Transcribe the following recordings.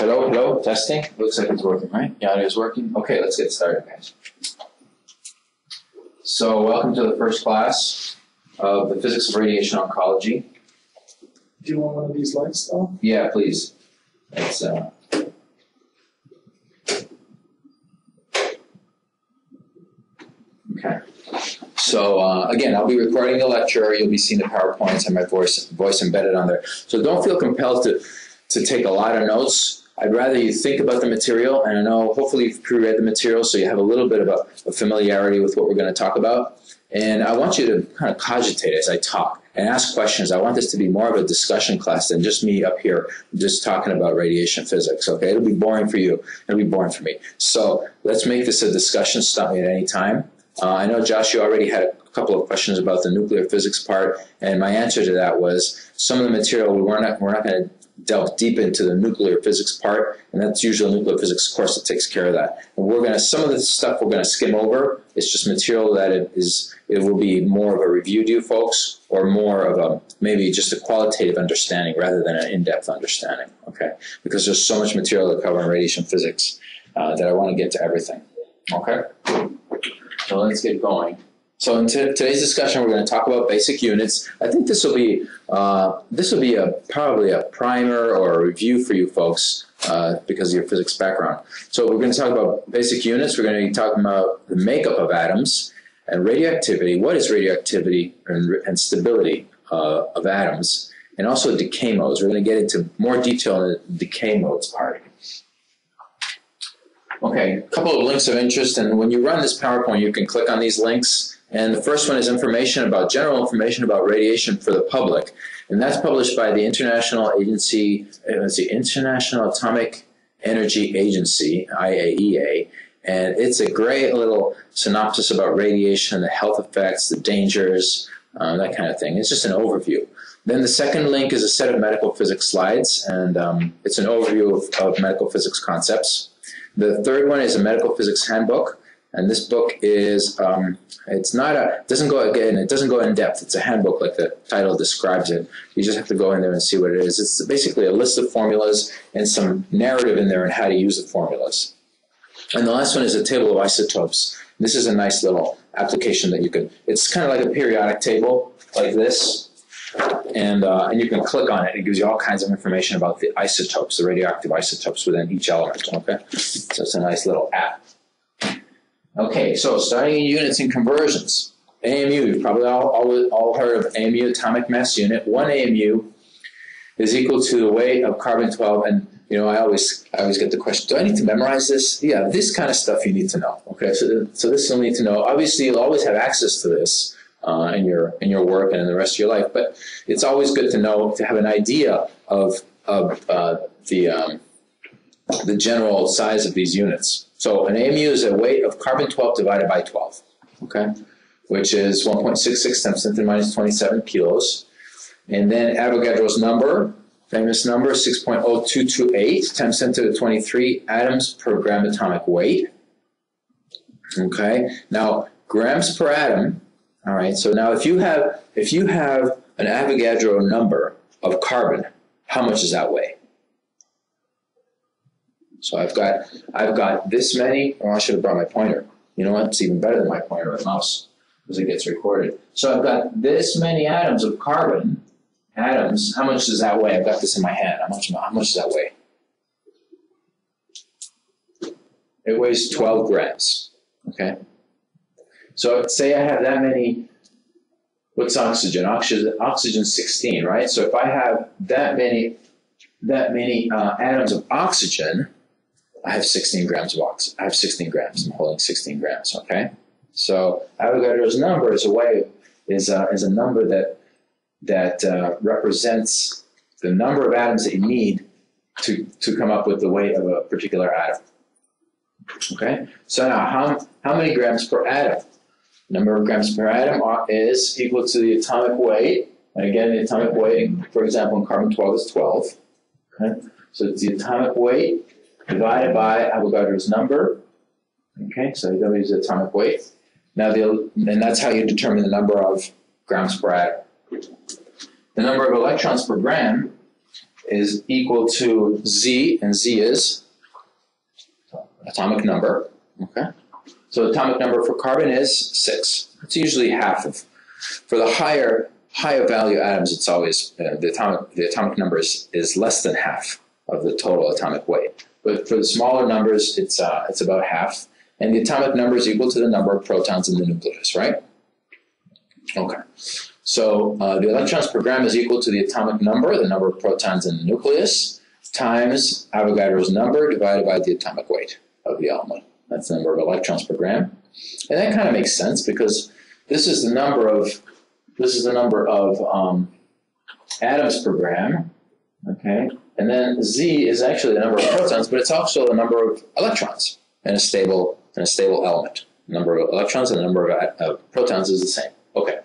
Hello, hello, testing. Looks like it's working, right? Yeah, it is working. Okay, let's get started, guys. So, welcome to the first class of the Physics of Radiation Oncology. Do you want one of these lights, though? Yeah, please. It's, okay. So, again, I'll be recording the lecture. You'll be seeing the PowerPoints and my voice embedded on there. So don't feel compelled to take a lot of notes. I'd rather you think about the material, and I know hopefully you've pre-read the material so you have a little bit of a familiarity with what we're going to talk about. And I want you to kind of cogitate as I talk and ask questions. I want this to be more of a discussion class than just me up here just talking about radiation physics, okay? It'll be boring for you. It'll be boring for me. So let's make this a discussion. Stop me at any time. I know, Josh, you already had a couple of questions about the nuclear physics part, and my answer to that was some of the material we're not going to delve deep into the nuclear physics part, and that's usually a nuclear physics course that takes care of that. And we're going to, some of the stuff we're going to skim over. It's just material that it will be more of a review to you folks, or more of a maybe just a qualitative understanding rather than an in-depth understanding. Okay, because there's so much material to cover in radiation physics that I want to get to everything. Okay, so let's get going. So in today's discussion, we're going to talk about basic units. I think this will be probably a primer or a review for you folks because of your physics background. So we're going to talk about basic units. We're going to be talking about the makeup of atoms and radioactivity. What is radioactivity and stability of atoms, and also decay modes. We're going to get into more detail in the decay modes part. Okay, a couple of links of interest, and when you run this PowerPoint, you can click on these links. And the first one is information about, general information about radiation for the public. And that's published by the International Atomic Energy Agency, IAEA. And it's a great little synopsis about radiation, the health effects, the dangers, that kind of thing. It's just an overview. Then the second link is a set of medical physics slides, and it's an overview of medical physics concepts. The third one is a medical physics handbook. And this book is, it doesn't go in depth. It's a handbook, like the title describes it. You just have to go in there and see what it is. It's basically a list of formulas and some narrative in there on how to use the formulas. And the last one is a table of isotopes. This is a nice little application that you can, it's kind of like a periodic table, like this. And you can click on it. It gives you all kinds of information about the isotopes, the radioactive isotopes within each element, okay? So it's a nice little app. Okay, so starting in units and conversions. AMU, you've probably all heard of AMU, atomic mass unit. One AMU is equal to the weight of carbon-12, and you know, I always get the question, do I need to memorize this? Yeah, this kind of stuff you need to know. Okay, so this you'll need to know. Obviously, you'll always have access to this in your work and in the rest of your life, but it's always good to know, to have an idea of the general size of these units. So an AMU is a weight of carbon-12 divided by 12, okay, which is 1.66 times 10 to the minus 27 kilos. And then Avogadro's number, famous number, 6.0228 times 10 to the 23 atoms per gram atomic weight. Okay, now grams per atom. All right. So now if you have an Avogadro number of carbon, how much does that weigh? So I've got this many. Oh, I should have brought my pointer. You know what? It's even better than my pointer or mouse because it gets recorded. So I've got this many atoms of carbon. Atoms. How much does that weigh? I've got this in my hand. How much does that weigh? It weighs 12 grams. Okay. So say I have that many. What's oxygen? Oxygen 16, right? So if I have that many atoms of oxygen, I have 16 grams of oxygen. I have 16 grams. I'm holding 16 grams. Okay, so Avogadro's number is a number that represents the number of atoms that you need to come up with the weight of a particular atom. Okay, so now how many grams per atom? Number of grams per atom is equal to the atomic weight. And again, the atomic weight, for example, in carbon-12 is 12. Okay? So it's the atomic weight divided by Avogadro's number. Okay, so W is the atomic weight. Now, and that's how you determine the number of grams per atom. The number of electrons per gram is equal to Z, and Z is atomic number. Okay, so the atomic number for carbon is 6. It's usually half of. For the higher value atoms, it's always the atomic number is less than half of the total atomic weight. But for the smaller numbers, it's about half. And the atomic number is equal to the number of protons in the nucleus, right? Okay. So the electrons per gram is equal to the atomic number, the number of protons in the nucleus, times Avogadro's number divided by the atomic weight of the element. That's the number of electrons per gram. And that kind of makes sense because this is the number of atoms per gram, okay? And then Z is actually the number of protons, but it's also the number of electrons in a stable element. The number of electrons and the number of protons is the same. Okay.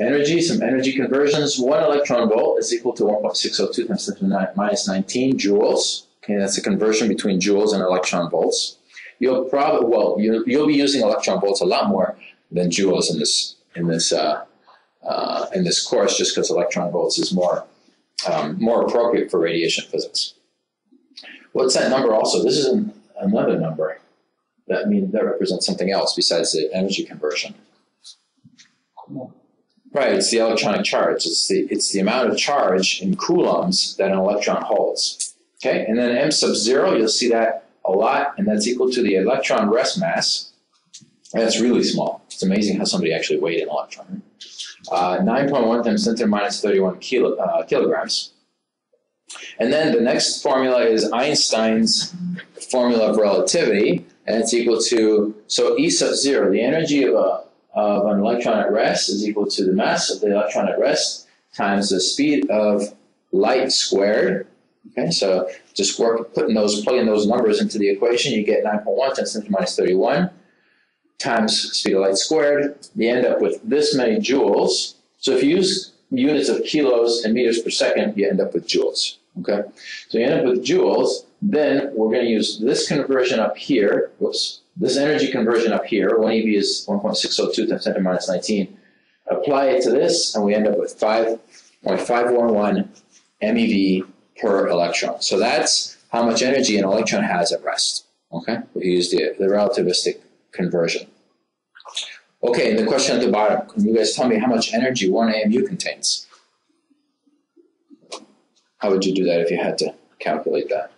Energy, some energy conversions. 1 electron volt is equal to 1.602 times 10 to the minus 19 joules. Okay, that's a conversion between joules and electron volts. You'll probably, well, you'll be using electron volts a lot more than joules in this course, just because electron volts is more more appropriate for radiation physics. What's that number? Also, this is another number that that represents something else besides the energy conversion. Right, it's the electronic charge. It's the amount of charge in coulombs that an electron holds. Okay, and then M sub 0, you'll see that a lot, and that's equal to the electron rest mass. That's really small. It's amazing how somebody actually weighed an electron. 9.1 times 10 to the minus 31 kilograms. And then the next formula is Einstein's formula of relativity, and it's equal to, so E sub 0, the energy of an electron at rest is equal to the mass of the electron at rest times the speed of light squared. Okay, so just plugging those numbers into the equation, you get 9.1 times 10 to the minus 31 times speed of light squared. You end up with this many joules. So if you use units of kilos and meters per second, you end up with joules. Okay, so you end up with joules. Then we're going to use this conversion up here. Whoops. This energy conversion up here, 1 eV is 1.602 times 10 to the minus 19. Apply it to this, and we end up with 5.511 MeV per electron. So that's how much energy an electron has at rest. Okay, we use the relativistic conversion. Okay, and the question at the bottom, can you guys tell me how much energy 1 AMU contains? How would you do that if you had to calculate that?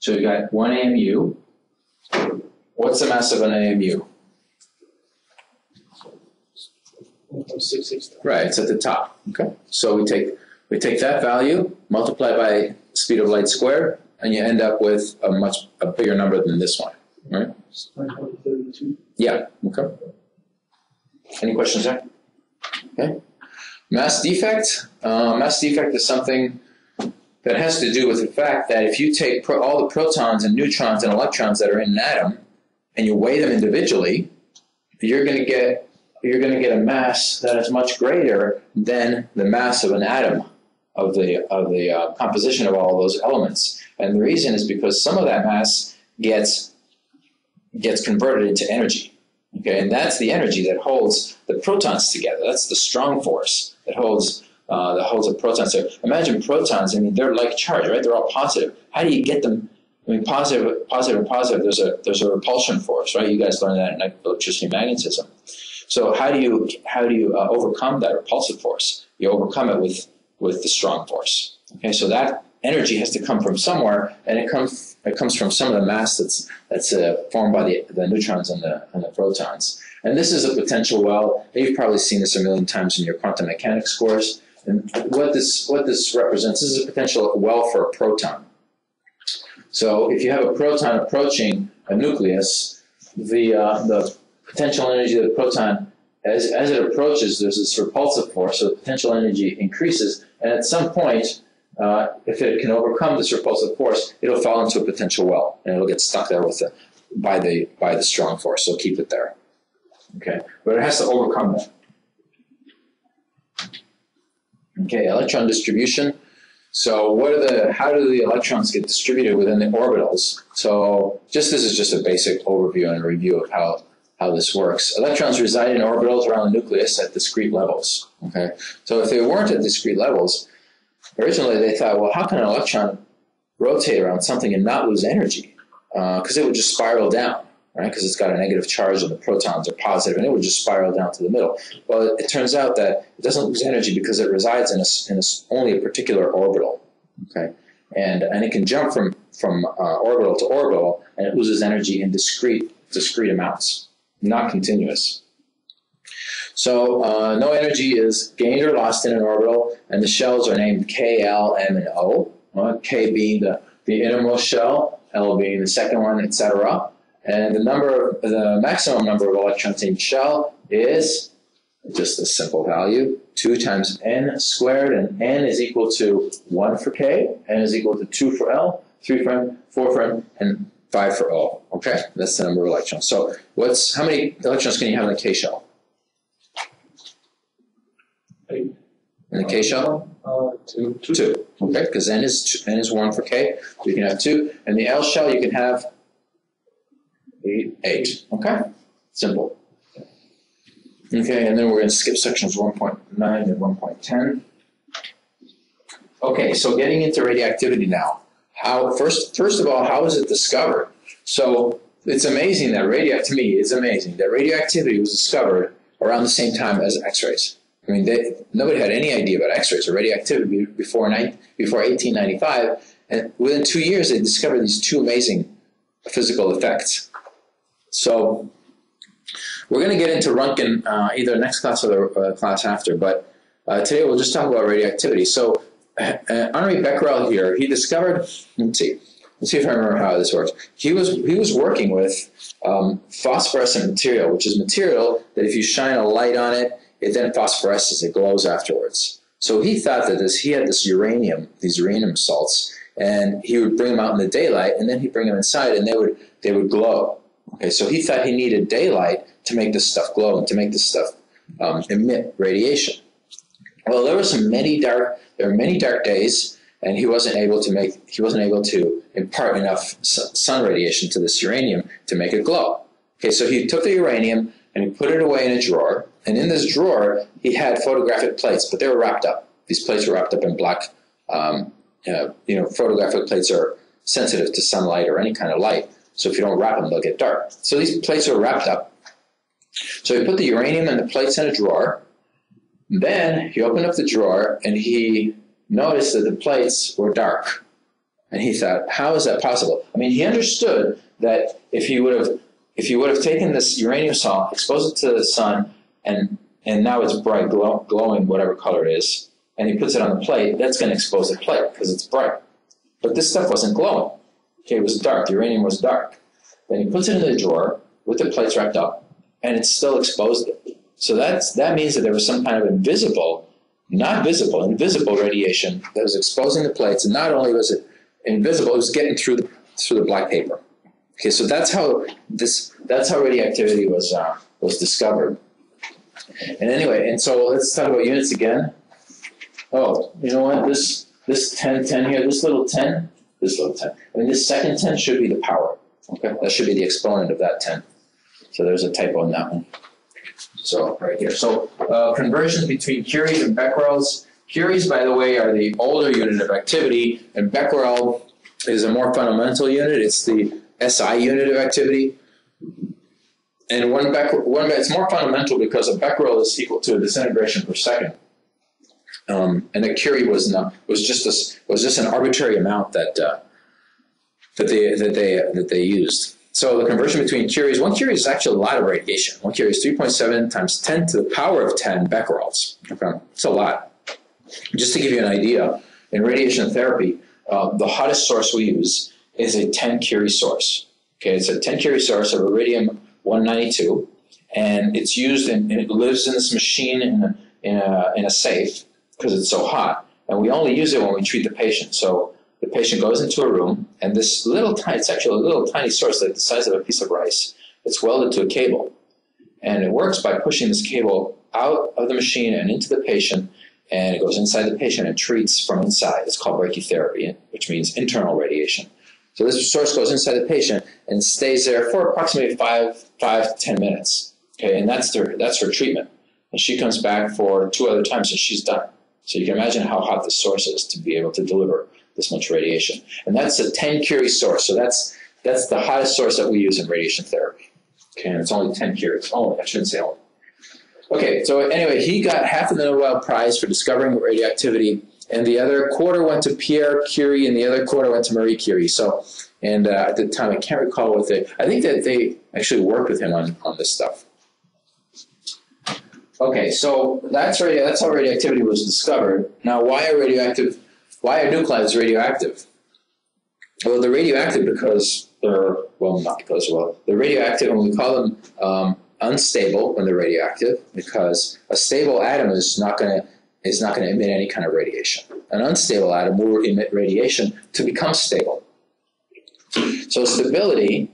So you got 1 AMU. What's the mass of an AMU? 1.66. Right, it's at the top. Okay, so we take that value, multiply by speed of light squared, and you end up with a bigger number than this one. Right? 132. Yeah. Okay. Any questions there? Okay. Mass defect. Mass defect is something that has to do with the fact that if you take all the protons and neutrons and electrons that are in an atom and you weigh them individually, you're going to get a mass that is much greater than the mass of an atom of the composition of all those elements. And the reason is because some of that mass gets converted into energy. Okay, and that's the energy that holds the protons together. That's the strong force that holds the protons. So imagine protons. I mean, they're like charge, right? They're all positive. How do you get them? I mean, positive. There's a repulsion force, right? You guys learned that in electricity and magnetism. So how do you overcome that repulsive force? You overcome it with the strong force. Okay, so that energy has to come from somewhere, and it comes from some of the mass that's formed by the neutrons and the protons. And this is a potential well. You've probably seen this a million times in your quantum mechanics course. And what this represents, this is a potential well for a proton. So if you have a proton approaching a nucleus, the potential energy of the proton, as it approaches, there's this repulsive force, so the potential energy increases, and at some point, if it can overcome this repulsive force, it'll fall into a potential well, and it'll get stuck there by the strong force, so keep it there. Okay, but it has to overcome that. Okay, electron distribution. So how do the electrons get distributed within the orbitals? So this is just a basic overview and review of how how this works. Electrons reside in orbitals around the nucleus at discrete levels. Okay, so if they weren't at discrete levels, originally they thought, well, how can an electron rotate around something and not lose energy? Because it would just spiral down, right? Because it's got a negative charge and the protons are positive, and it would just spiral down to the middle. Well, it turns out that it doesn't lose energy because it resides in only a particular orbital. Okay, and it can jump from orbital to orbital, and it loses energy in discrete amounts. Not continuous. So no energy is gained or lost in an orbital, and the shells are named K, L, M, and O. K being the innermost shell, L being the second one, etc. And the maximum number of electrons in each shell is just a simple value, 2 times n squared, and n is equal to 1 for K, n is equal to 2 for L, 3 for M, 4 for M, and 5 for O. Okay, that's the number of electrons. So how many electrons can you have in a K shell? 8. In a K shell? 2. Okay, because n is 1 for K, so you can have 2. In the L shell, you can have 8. Okay, simple. Okay, and then we're going to skip sections 1.9 and 1.10. Okay, so getting into radioactivity now. First of all, how is it discovered? So it's amazing that radioactivity was discovered around the same time as X-rays. I mean, nobody had any idea about X-rays or radioactivity before 1895, and within 2 years they discovered these 2 amazing physical effects. So we're going to get into Röntgen either next class or the class after, but today we'll just talk about radioactivity. So Henri Becquerel here, he discovered, let's see if I remember how this works. He was working with phosphorescent material, which is material that if you shine a light on it, it then phosphoresces, it glows afterwards. So he thought that these uranium salts, and he would bring them out in the daylight, and then he'd bring them inside, and they would glow. Okay, so he thought he needed daylight to make this stuff glow and to make this stuff emit radiation. Well, there were many dark days, and he wasn't able to impart enough sun radiation to this uranium to make it glow. Okay, so he took the uranium and he put it away in a drawer, and in this drawer he had photographic plates, but they were wrapped up. These plates were wrapped up in black. You know, photographic plates are sensitive to sunlight or any kind of light, so if you don't wrap them, they'll get dark. So these plates were wrapped up. So he put the uranium and the plates in a drawer. Then he opened up the drawer and he noticed that the plates were dark. And he thought, how is that possible? I mean, he understood that if you would have taken this uranium salt, exposed it to the sun, and now it's bright, glowing, whatever color it is, and he puts it on the plate, that's going to expose the plate because it's bright. But this stuff wasn't glowing. Okay, it was dark. The uranium was dark. Then he puts it in the drawer with the plates wrapped up, and it still exposed it. So that means that there was some kind of invisible radiation that was exposing the plates, and not only was it invisible, it was getting through the black paper. Okay, so that's how radioactivity was discovered. And anyway, and so let's talk about units again. Oh, you know what? This 10 here, this little 10. I mean, this second 10 should be the power. Okay, that should be the exponent of that 10. So there's a typo in that one. So right here. So conversions between Curie's and Becquerel's. Curie's, by the way, are the older unit of activity, and Becquerel is a more fundamental unit. It's the SI unit of activity. And it's more fundamental because a Becquerel is equal to a disintegration per second, and the Curie was just an arbitrary amount that they used. So the conversion between curies, 1 curie is actually a lot of radiation. 1 curie is 3.7 times 10 to the power of 10 becquerels. Okay, it's a lot. Just to give you an idea, in radiation therapy, the hottest source we use is a 10 curie source. Okay, it's a 10 curie source of iridium-192, and it's used and it lives in this machine in a safe because it's so hot. And we only use it when we treat the patient. So the patient goes into a room, and this little tiny, it's actually a little tiny source, like the size of a piece of rice. It's welded to a cable, and it works by pushing this cable out of the machine and into the patient, and it goes inside the patient and treats from inside. It's called brachytherapy, which means internal radiation. So this source goes inside the patient and stays there for approximately 5 to 10 minutes. Okay, and that's her treatment. And she comes back for 2 other times and she's done. So you can imagine how hot this source is to be able to deliver this much radiation. And that's a 10 curie source. So that's the hottest source that we use in radiation therapy. Okay, and it's only 10 curies. Only, I shouldn't say only. Okay, so anyway, he got half of the Nobel Prize for discovering radioactivity, and the other quarter went to Pierre Curie, and the other quarter went to Marie Curie. So, and at the time, I can't recall what they, I think that they actually worked with him on this stuff. Okay, so that's how radioactivity was discovered. Now, why are nuclides radioactive? Well, they're radioactive because they're, well, not because, well, they're radioactive, and we call them unstable when they're radioactive, because a stable atom is not going to emit any kind of radiation. An unstable atom will emit radiation to become stable. So stability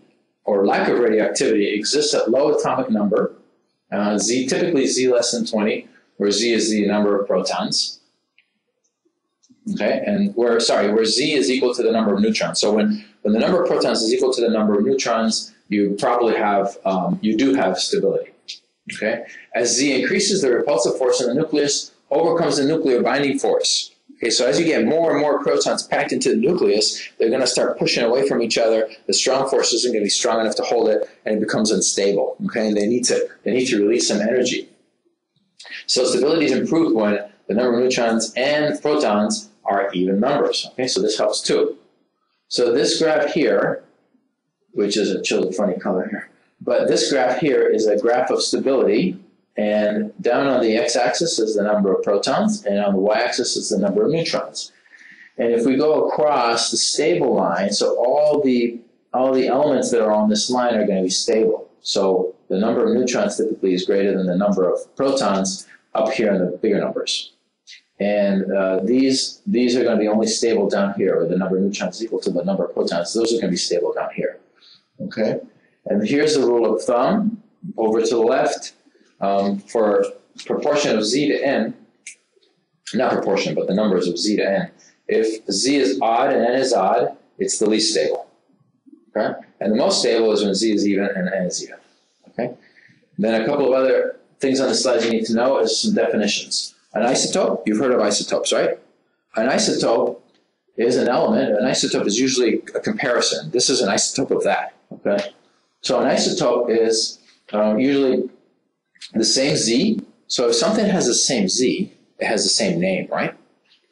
or lack of radioactivity exists at low atomic number, z, typically z less than 20, where z is the number of protons. Okay, and where z is equal to the number of neutrons. So when the number of protons is equal to the number of neutrons, you probably have, you do have stability. Okay, as z increases, the repulsive force in the nucleus overcomes the nuclear binding force. Okay, so as you get more and more protons packed into the nucleus, they're going to start pushing away from each other. The strong force isn't going to be strong enough to hold it, and it becomes unstable. Okay, and they need to release some energy. So stability is improved when the number of neutrons and protons are even numbers. Okay, so this helps too. So this graph here, which is a chilly funny color here, but this graph here is a graph of stability. And down on the x-axis is the number of protons, and on the y-axis is the number of neutrons. And if we go across the stable line, so all the elements that are on this line are going to be stable. So the number of neutrons typically is greater than the number of protons up here in the bigger numbers. And these are going to be only stable down here, or the number of neutrons is equal to the number of protons. Those are going to be stable down here. Okay? And here's the rule of thumb over to the left. For proportion of z to n, not proportion, but the numbers of z to n, if z is odd and n is odd, it's the least stable. Okay? And the most stable is when z is even and n is even. Okay? Then a couple of other things on the slide you need to know is some definitions. An isotope, you've heard of isotopes, right? An isotope is an element. An isotope is usually a comparison. This is an isotope of that. Okay? So an isotope is usually the same z. So if something has the same z, it has the same name, right?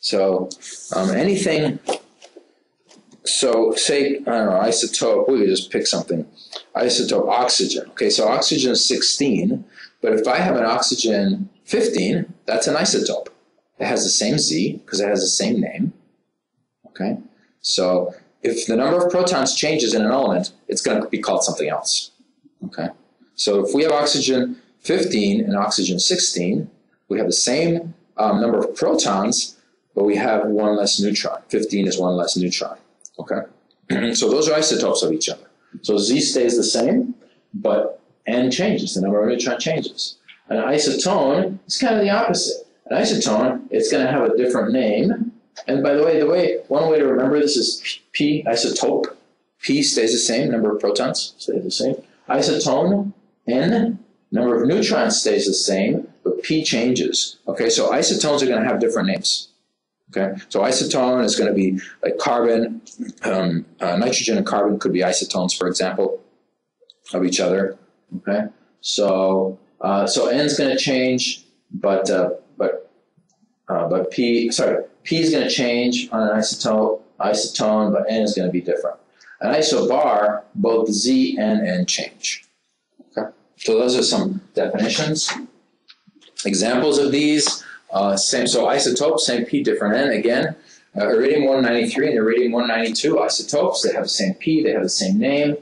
So anything, so say, I don't know, isotope, we could just pick something. Isotope oxygen. Okay, so oxygen is 16, but if I have an oxygen 15, that's an isotope. It has the same z because it has the same name. Okay, so if the number of protons changes in an element, it's going to be called something else. Okay, so if we have oxygen 15 and oxygen 16, we have the same number of protons, but we have 1 less neutron. 15 is 1 less neutron. Okay, so those are isotopes of each other. So z stays the same, but n changes. The number of neutron changes. An isotone is kind of the opposite. An isotone, it's going to have a different name. And by the way, one way to remember this is p isotope. P stays the same. Number of protons stays the same. Isotone, n. Number of neutrons stays the same, but p changes. Okay, so isotones are going to have different names. Okay, so isotone is going to be like carbon, nitrogen and carbon could be isotones, for example, of each other. Okay, so n is going to change, but p is going to change on an isotone, but n is going to be different. An isobar, both z and n change. So those are some definitions. Examples of these, same, so isotope, same p, different n, again. Iridium-193 and iridium-192 isotopes, they have the same p, they have the same name.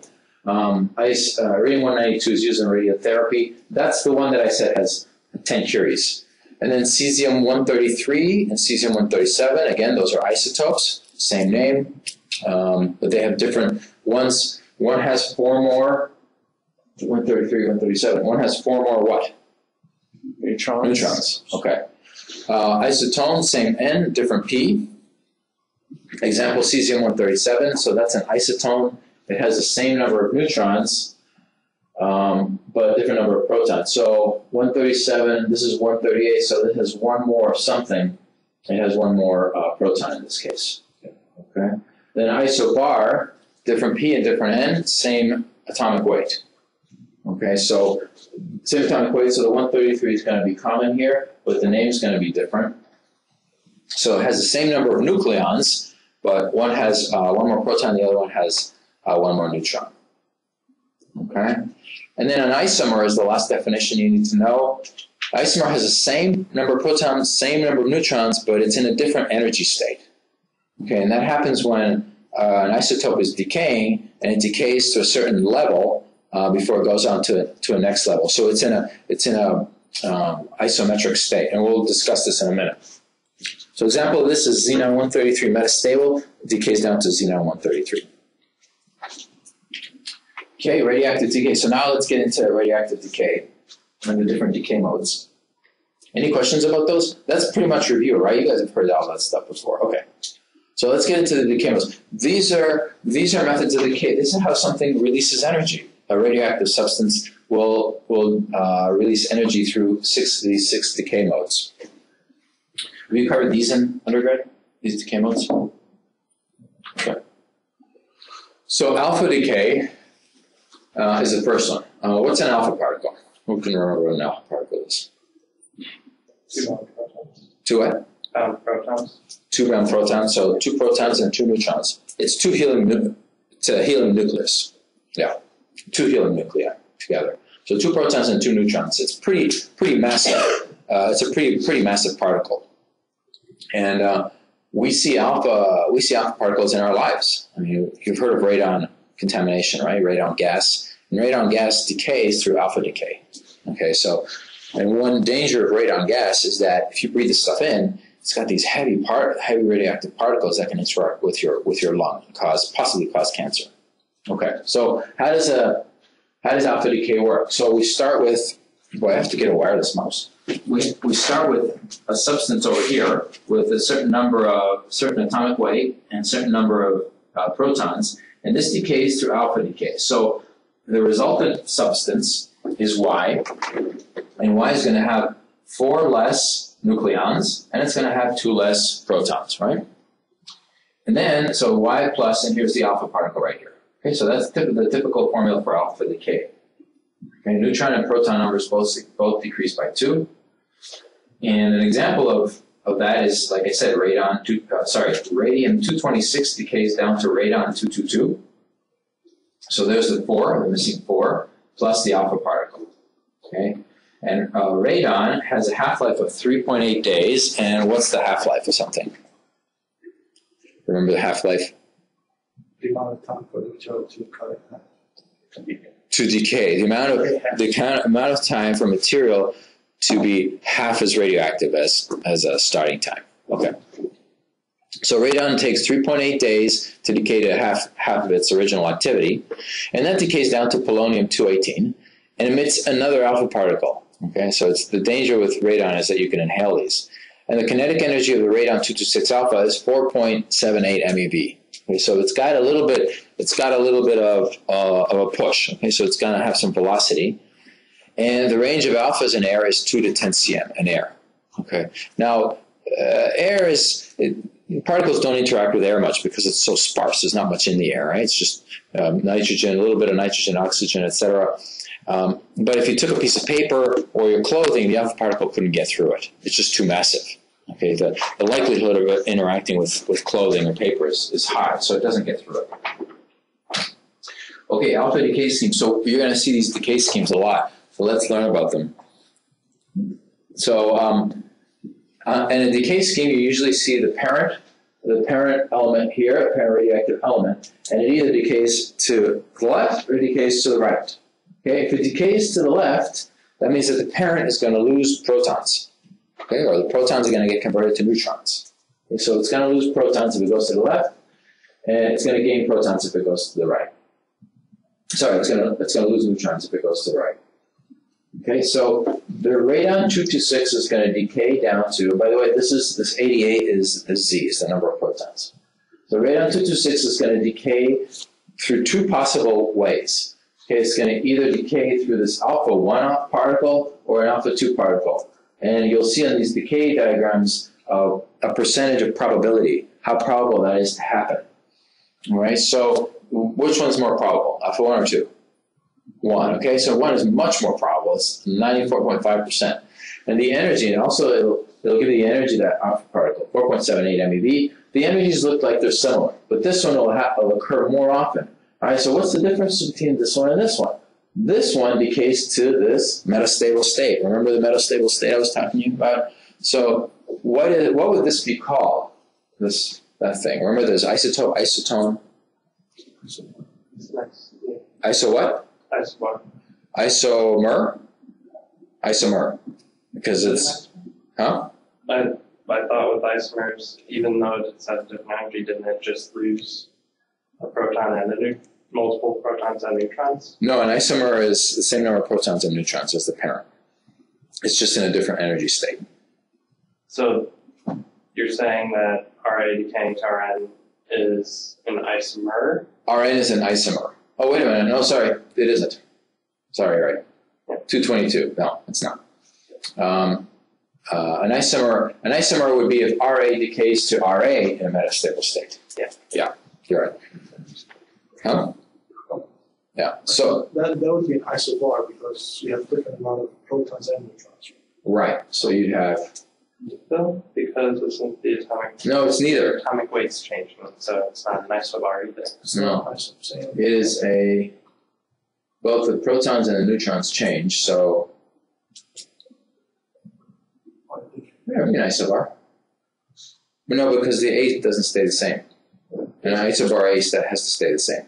Iridium-192 is used in radiotherapy. That's the one that I said has 10 curies. And then cesium-133 and cesium-137, again, those are isotopes, same name, but they have different ones. One has 4 more. 133, 137. One has 4 more what? Neutrons. Neutrons. Okay. Isotone, same n, different p. Example, cesium-137, so that's an isotope. It has the same number of neutrons, but a different number of protons. So 137, this is 138, so it has one more something. It has one more proton in this case. Okay. Then isobar, different p and different n, same atomic weight. Okay, so same atomic weight, so the 133 is going to be common here, but the name is going to be different. So it has the same number of nucleons, but one has one more proton, the other one has one more neutron. Okay, and then an isomer is the last definition you need to know. Isomer has the same number of protons, same number of neutrons, but it's in a different energy state. Okay, and that happens when an isotope is decaying, and it decays to a certain level before it goes on to a next level. So it's in a isometric state, and we'll discuss this in a minute. So example of this is xenon-133 metastable, decays down to xenon-133. Okay, radioactive decay. So now let's get into radioactive decay and the different decay modes. Any questions about those? That's pretty much review, right? You guys have heard all that stuff before. Okay. So let's get into the decay modes. These are methods of decay. This is how something releases energy. A radioactive substance will release energy through these six decay modes. Have you covered these in undergrad? These decay modes? Okay. So alpha decay is the first one. What's an alpha particle? Who can remember what an alpha particle is? 2 bound protons. 2 what? Bound protons. 2 bound protons, so 2 protons and 2 neutrons. It's 2 helium, it's a helium nucleus. Yeah, 2 helium nuclei together. So 2 protons and 2 neutrons. It's pretty massive. It's a pretty massive particle. And we see alpha particles in our lives. I mean, you've heard of radon contamination, right? Radon gas. And radon gas decays through alpha decay. Okay, so and one danger of radon gas is that if you breathe this stuff in, it's got these heavy radioactive particles that can interact with your lung and possibly cause cancer. Okay, so how does alpha decay work? So we start with, boy, I have to get a wireless mouse. We start with a substance over here with a certain number of atomic weight and a certain number of protons, and this decays through alpha decay. So the resultant substance is Y, and Y is going to have 4 less nucleons, and it's going to have 2 less protons, right? And then, so Y plus, and here's the alpha particle right here. Okay, so that's the typical formula for alpha decay. Okay, neutron and proton numbers both decrease by 2. And an example of that is, like I said, radium-226 decays down to radon-222. So there's the 4, the missing 4, plus the alpha particle. Okay, and radon has a half-life of 3.8 days. And what's the half-life of something? Remember the half-life? The amount of time for the material to cut it. To decay, the amount of time for material to be half as radioactive as a starting time. Okay, so radon takes 3.8 days to decay to half of its original activity, and that decays down to polonium-218 and emits another alpha particle. Okay, so it's the danger with radon is that you can inhale these, and the kinetic energy of the radon-226 alpha is 4.78 MeV. Okay, so it's got a little bit of a push. Okay, so it's going to have some velocity, and the range of alphas in air is 2 to 10 cm in air. Okay, now air is particles don't interact with air much because it's so sparse. There's not much in the air, right? It's just nitrogen, a little bit of nitrogen, oxygen, etc. But if you took a piece of paper or your clothing, the alpha particle couldn't get through it. It's just too massive. Okay, the likelihood of it interacting with clothing or paper is high, so it doesn't get through it. Okay, alpha decay schemes. So you're going to see these decay schemes a lot. So let's learn about them. So in a decay scheme, you usually see the parent element here, a parent radioactive element, and it either decays to the left or it decays to the right. Okay, if it decays to the left, that means that the parent is going to lose protons. Okay, or the protons are going to get converted to neutrons. Okay, so it's going to lose protons if it goes to the left, and it's going to gain protons if it goes to the right. Sorry, it's going to lose neutrons if it goes to the right. Okay, so the radon-226 is going to decay down to, by the way, this 88 is the Z, is the number of protons. So radon-226 is going to decay through two possible ways. Okay, it's going to either decay through this alpha-1 particle or an alpha-2 particle. And you'll see on these decay diagrams a percentage of probability, how probable that is to happen. All right, so which one's more probable, alpha-1 or 2? 1, okay, so 1 is much more probable, it's 94.5%. And the energy, and also it'll give you the energy of that alpha particle, 4.78 MeV. The energies look like they're similar, but this one will occur more often. All right, so what's the difference between this one and this one? This one decays to this metastable state. Remember the metastable state I was talking to you about? So what would this be called, that thing? Remember there's isotope, isotone? Iso what? Isomer. Isomer? Isomer. Because it's... Huh? My thought with isomers, even though it's at different energy, didn't it just lose a proton and multiple protons and neutrons? No, an isomer is the same number of protons and neutrons as the parent. It's just in a different energy state. So you're saying that Ra decaying to Rn is an isomer? Rn is an isomer. Oh, wait a minute. No, sorry. It isn't. Sorry, right. 222. No, it's not. An isomer would be if Ra decays to Ra in a metastable state. Yeah. Yeah, you're right. Huh? Yeah, so... That would be an isobar because you have a different amount of protons and neutrons. Right, so you'd have... No, because it's the atomic... No, it's neither. Atomic weight's changing, so it's not an isobar either. No, it is a... Both the protons and the neutrons change, so... Yeah, it'd be an isobar. But no, because the eighth doesn't stay the same. An isobar ace that has to stay the same.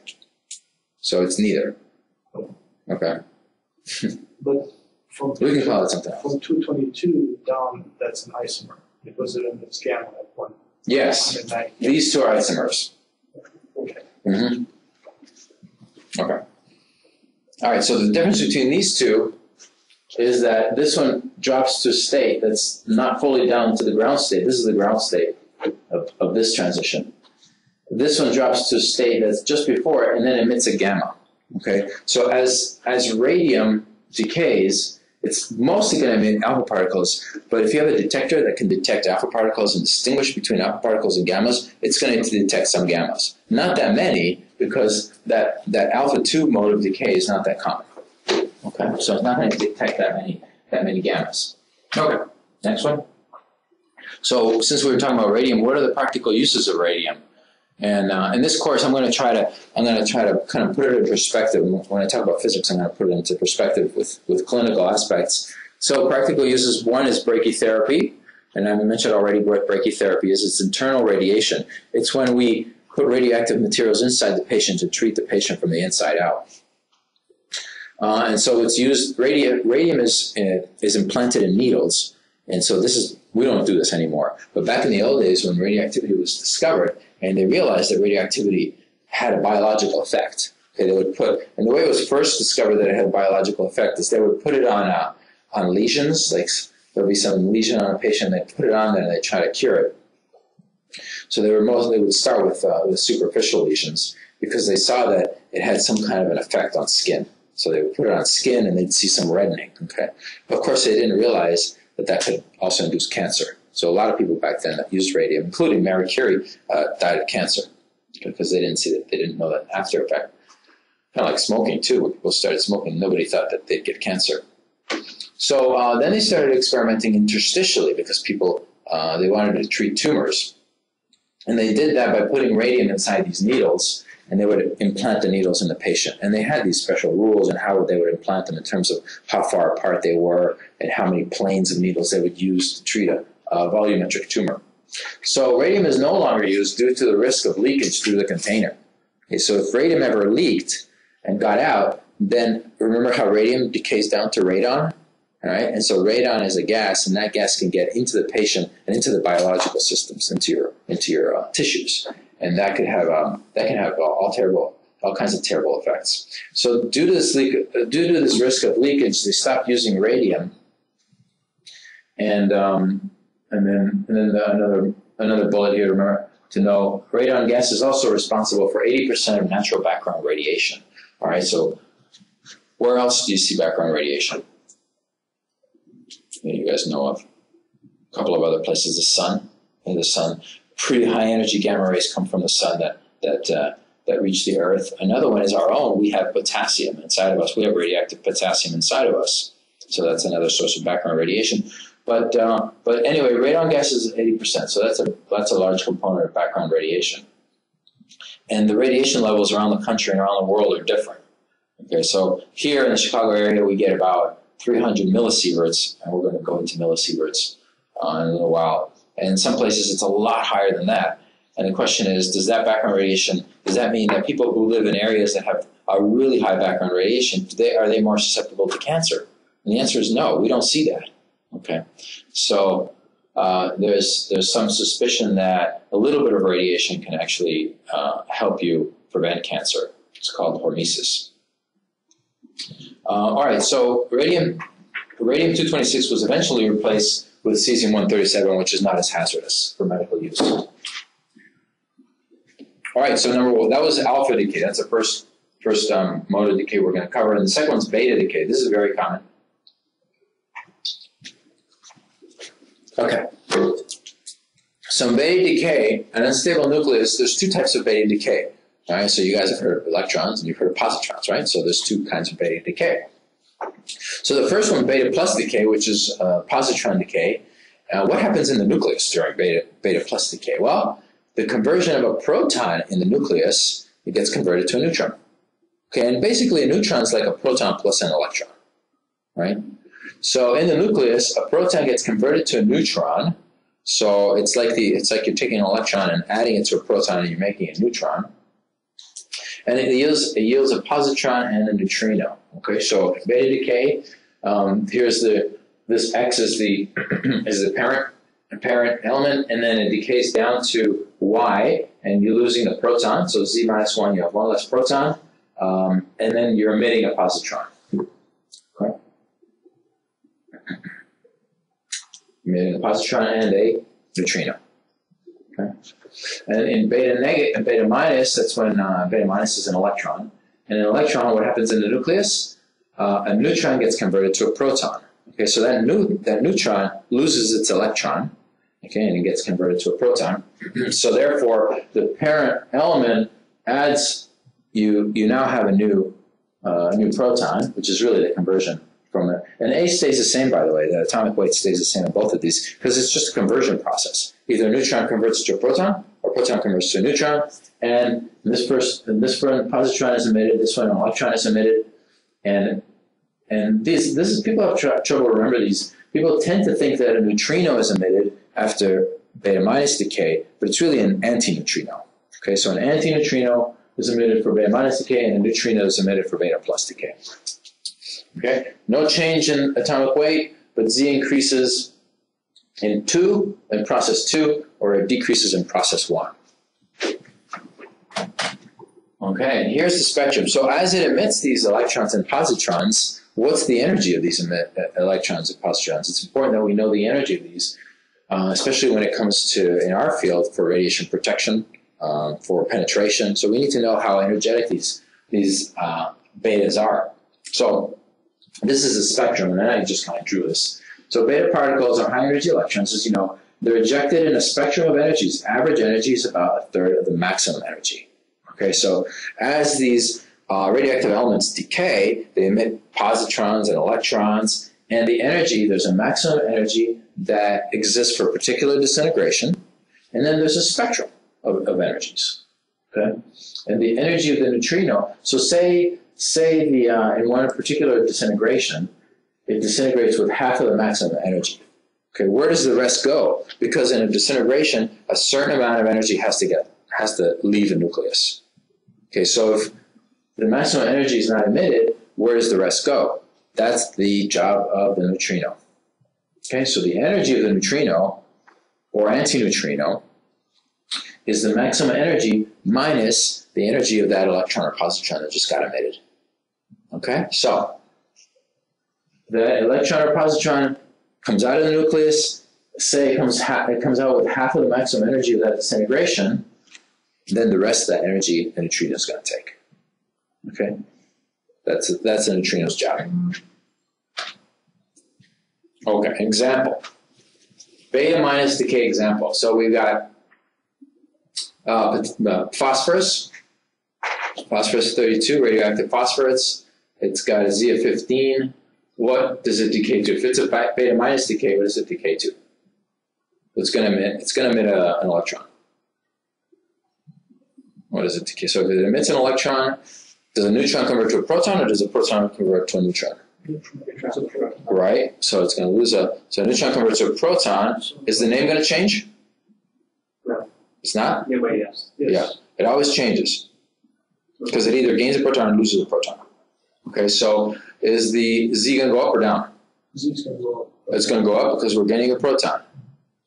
So it's neither. Okay. But from we can call it something else. From 222 down, that's an isomer. It goes in its gamma at 1. Yes. These two are isomers. Okay. Mm-hmm. Okay. All right, so the difference between these two is that this one drops to a state that's not fully down to the ground state. This is the ground state of this transition. This one drops to a state that's just before it and then emits a gamma. Okay, so as radium decays, it's mostly going to emit alpha particles, but if you have a detector that can detect alpha particles and distinguish between alpha particles and gammas, it's going to detect some gammas. Not that many, because that alpha 2 mode of decay is not that common. Okay, so it's not going to detect that many gammas. Okay, next one. So since we were talking about radium, what are the practical uses of radium? And in this course, I'm going to try to kind of put it in perspective. When I talk about physics, I'm going to put it into perspective with clinical aspects. So practical uses, one is brachytherapy, and I mentioned already what brachytherapy is. It's internal radiation. It's when we put radioactive materials inside the patient to treat the patient from the inside out. And so it's used. Radium is implanted in needles, and so this is we don't do this anymore. But back in the old days, when radioactivity was discovered, and they realized that radioactivity had a biological effect. Okay, they would put, and the way it was first discovered that it had a biological effect is they would put it on lesions, like there'll be some lesion on a patient, they put it on there and they try to cure it. So they would start with superficial lesions because they saw that it had some kind of an effect on skin. So they would put it on skin and they'd see some reddening. Okay, but of course they didn't realize that that could also induce cancer. So a lot of people back then that used radium, including Marie Curie, died of cancer because they didn't know that after effect. Kind of like smoking too. When people started smoking, nobody thought that they'd get cancer. So then they started experimenting interstitially because people they wanted to treat tumors, and they did that by putting radium inside these needles, and they would implant the needles in the patient. And they had these special rules on how they would implant them in terms of how far apart they were and how many planes of needles they would use to treat a volumetric tumor. So radium is no longer used due to the risk of leakage through the container. Okay, so if radium ever leaked and got out, then remember how radium decays down to radon? All right? And so radon is a gas, and that gas can get into the patient and into the biological systems, into your tissues, and that could have all kinds of terrible effects. So due to this risk of leakage, they stopped using radium, and then another bullet here. Remember, to know radon gas is also responsible for 80% of natural background radiation. All right, so where else do you see background radiation that you guys know of? A couple of other places. The sun. And the sun. Pretty high energy gamma rays come from the sun that reach the earth. Another one is our own. We have potassium inside of us. We have radioactive potassium inside of us. So that's another source of background radiation. But anyway, radon gas is 80%, so that's a large component of background radiation. And the radiation levels around the country and around the world are different. Okay, so here in the Chicago area, we get about 300 millisieverts, and we're going to go into millisieverts in a little while. And in some places, it's a lot higher than that. And the question is, does that background radiation, does that mean that people who live in areas that have a really high background radiation, are they more susceptible to cancer? And the answer is no, we don't see that. Okay, so there's some suspicion that a little bit of radiation can actually help you prevent cancer. It's called hormesis. All right, so radium-226 was eventually replaced with cesium-137, which is not as hazardous for medical use. All right, so number one, that was alpha decay. That's the first mode of decay we're going to cover. And the second one's beta decay. This is very common. Okay, so in beta decay, an unstable nucleus, there's two types of beta decay. All right, so you guys have heard of electrons and you've heard of positrons, right? So there's two kinds of beta decay. So the first one, beta plus decay, which is positron decay. What happens in the nucleus during beta plus decay? Well, the conversion of a proton in the nucleus, it gets converted to a neutron. Okay, and basically a neutron is like a proton plus an electron, right? So in the nucleus, a proton gets converted to a neutron. So it's like you're taking an electron and adding it to a proton, and you're making a neutron. And it yields a positron and a neutrino. Okay, so beta decay. Here's this X is the parent element, and then it decays down to Y, and you're losing the proton. So Z minus one, you have one less proton, and then you're emitting a positron. Okay. Emitting a positron and a neutrino. Okay. And in beta minus, that's when beta minus is an electron. And an electron, what happens in the nucleus? A neutron gets converted to a proton. Okay, so that neutron loses its electron. Okay, and it gets converted to a proton. So therefore, the parent element adds you now have a new proton, which is really the conversion. And A stays the same, by the way. The atomic weight stays the same in both of these because it's just a conversion process. Either a neutron converts to a proton or a proton converts to a neutron. And this positron is emitted. This one, an electron is emitted. And this is people have trouble remembering these. People tend to think that a neutrino is emitted after beta minus decay, but it's really an antineutrino. Okay, so an antineutrino is emitted for beta minus decay, and a neutrino is emitted for beta plus decay. Okay, no change in atomic weight, but Z increases in process 2, or it decreases in process 1. Okay, and here's the spectrum. So as it emits these electrons and positrons, what's the energy of these electrons and positrons? It's important that we know the energy of these, especially when it comes to, in our field, for radiation protection, for penetration. So we need to know how energetic these betas are. So this is a spectrum, and then I just kind of drew this. So beta particles are high-energy electrons. As you know, they're ejected in a spectrum of energies. Average energy is about a third of the maximum energy. Okay, so as these radioactive elements decay, they emit positrons and electrons, and the energy, there's a maximum energy that exists for particular disintegration, and then there's a spectrum of energies. Okay, and the energy of the neutrino, so say the in one particular disintegration, it disintegrates with half of the maximum energy. Okay, where does the rest go? Because in a disintegration, a certain amount of energy has to leave the nucleus. Okay, so if the maximum energy is not emitted, where does the rest go? That's the job of the neutrino. Okay, so the energy of the neutrino or antineutrino is the maximum energy minus the energy of that electron or positron that just got emitted. Okay, so the electron or positron comes out of the nucleus, say it comes out with half of the maximum energy of that disintegration, then the rest of that energy the neutrino is going to take. Okay, that's a neutrino's job. Okay, example. Beta minus decay example. So we've got phosphorus-32, radioactive phosphorates. It's got a Z of 15. What does it decay to? If it's a beta minus decay, what does it decay to? It's going to emit, an electron. What does it decay? So if it emits an electron, does a neutron convert to a proton, or does a proton convert to a neutron? Right, so it's going to lose a, so a neutron converts to a proton. Is the name going to change? No. It's not? Yeah, but yes. Yes. Yeah, it always changes because it either gains a proton or loses a proton. Okay, so is the Z going to go up or down? Z's going to go up. It's going to go up because we're gaining a proton.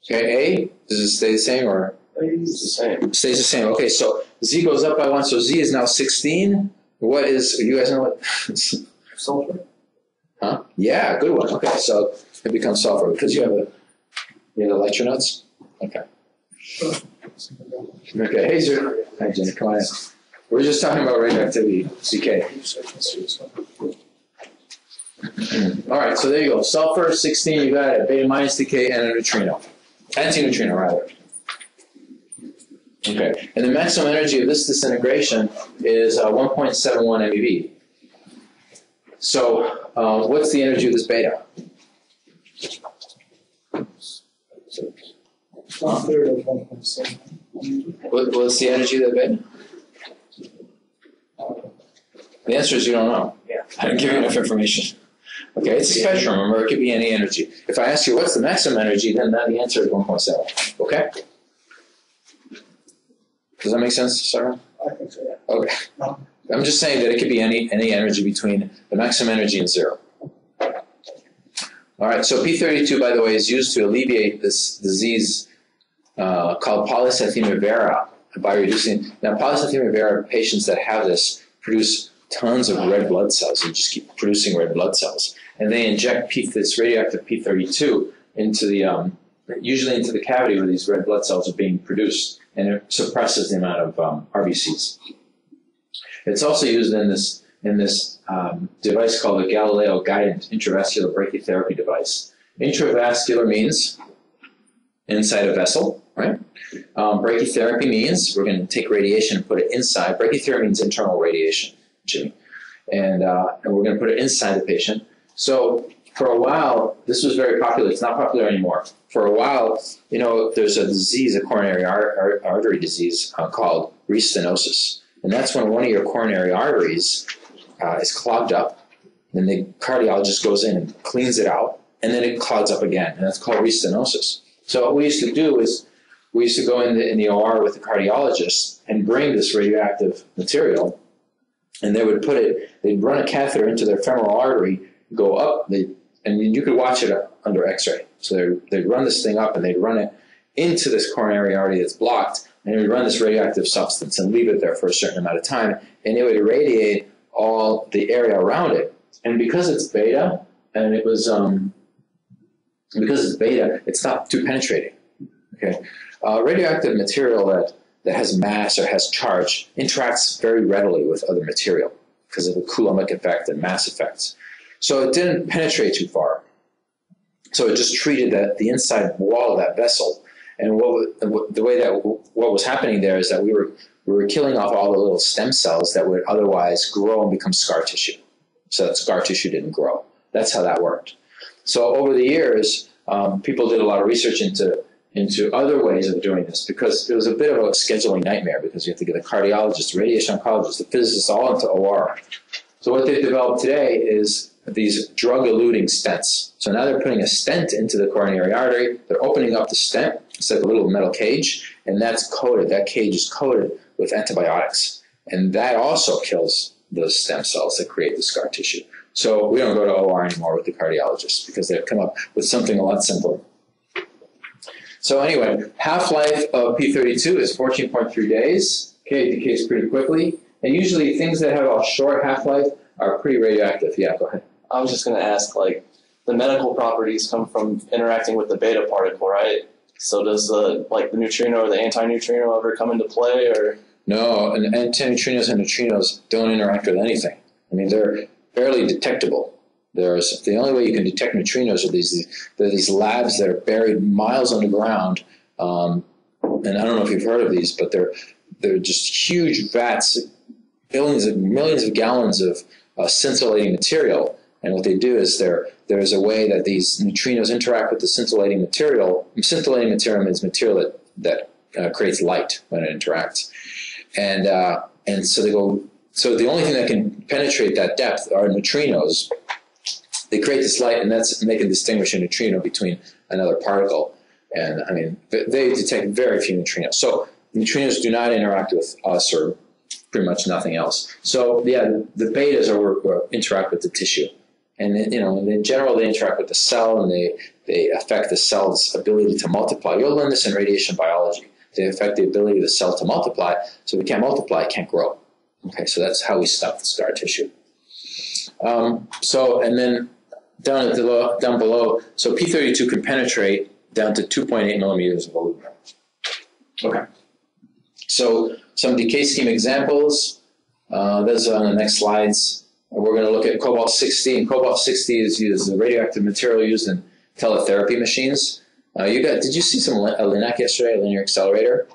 Okay, A, does it stay the same or? A is the same. It stays the same. Okay, so Z goes up by 1, so Z is now 16. What is, you guys know what? Sulfur. Huh? Yeah, good one. Okay, so it becomes sulfur because you have a, you have electronauts. Okay. Okay, hey, sir. Hi, Jenny. Come on in. We're just talking about radioactivity, CK. All right, so there you go. Sulfur, 16, you got a beta minus decay and a neutrino. Anti-neutrino, rather. Okay, and the maximum energy of this disintegration is 1.71 MeV. So, what's the energy of this beta? What's the energy of that beta? The answer is you don't know. Yeah. I didn't give you enough information. Okay, it's a spectrum, remember, it could be any energy. If I ask you what's the maximum energy, then the answer is 1.7. Okay? Does that make sense, Sarah? I think so, yeah. Okay. No. I'm just saying that it could be any energy between the maximum energy and zero. All right, so P32, by the way, is used to alleviate this disease called polycythemia vera by reducing. Now, polycythemia vera patients that have this produce tons of red blood cells. They just keep producing red blood cells. And they inject this radioactive P32 into the, usually into the cavity where these red blood cells are being produced, and it suppresses the amount of RBCs. It's also used in this device called a Galileo guidance intravascular brachytherapy device. Intravascular means inside a vessel, right? Brachytherapy means we're going to take radiation and put it inside. Brachytherapy means internal radiation, Jimmy, and we're going to put it inside the patient. So for a while, this was very popular. It's not popular anymore. For a while, you know, there's a disease, a coronary artery disease called restenosis. And that's when one of your coronary arteries is clogged up, and the cardiologist goes in and cleans it out, and then it clogs up again, and that's called restenosis. So what we used to do is we used to go in the OR with the cardiologist and bring this radioactive material, and they would put it, they'd run a catheter into their femoral artery, go up, and you could watch it under x-ray. So they'd run this thing up, and they'd run it into this coronary artery that's blocked, and we run this radioactive substance and leave it there for a certain amount of time, and it would irradiate all the area around it. And because it's beta, and it was because it's beta, it's not too penetrating. Okay, radioactive material that has mass or has charge interacts very readily with other material because of the Coulombic effect and mass effects. So it didn't penetrate too far. So it just treated the inside wall of that vessel. And what was happening there is that we were killing off all the little stem cells that would otherwise grow and become scar tissue. So that scar tissue didn't grow. That's how that worked. So over the years, people did a lot of research into other ways of doing this because it was a bit of a scheduling nightmare because you have to get the cardiologist, the radiation oncologist, the physicist all into OR. So what they've developed today is these drug-eluting stents. So now they're putting a stent into the coronary artery. They're opening up the stent. It's like a little metal cage, and that's coated. That cage is coated with antibiotics, and that also kills those stem cells that create the scar tissue. So we don't go to OR anymore with the cardiologists because they've come up with something a lot simpler. So anyway, half-life of P32 is 14.3 days. Okay, it decays pretty quickly, and usually things that have a short half-life are pretty radioactive. Yeah, go ahead. I was just going to ask, like, the medical properties come from interacting with the beta particle, right? So does the, like the neutrino or the antineutrino ever come into play, or? No, and antineutrinos and neutrinos don't interact with anything. I mean, they're barely detectable. There's the only way you can detect neutrinos are these labs that are buried miles underground, and I don't know if you've heard of these, but they're just huge vats, millions of gallons of scintillating material. And what they do is there's a way that these neutrinos interact with the scintillating material. Scintillating material means material that creates light when it interacts, and so they go. So the only thing that can penetrate that depth are neutrinos. They create this light, and they can distinguish a neutrino between another particle. And I mean, they detect very few neutrinos. So neutrinos do not interact with us, or pretty much nothing else. So yeah, the betas interact with the tissue, and you know, in general, they interact with the cell, and they affect the cell's ability to multiply. You'll learn this in radiation biology. They affect the ability of the cell to multiply. So if it can't multiply, it can't grow. Okay, so that's how we stop the scar tissue. So and then down below, so P32 can penetrate down to 2.8 millimeters of aluminum. Okay. So some decay scheme examples. Those are on the next slides. We're going to look at cobalt-60, and cobalt-60 is used as a radioactive material used in teletherapy machines. Did you see a Linac yesterday, a linear accelerator?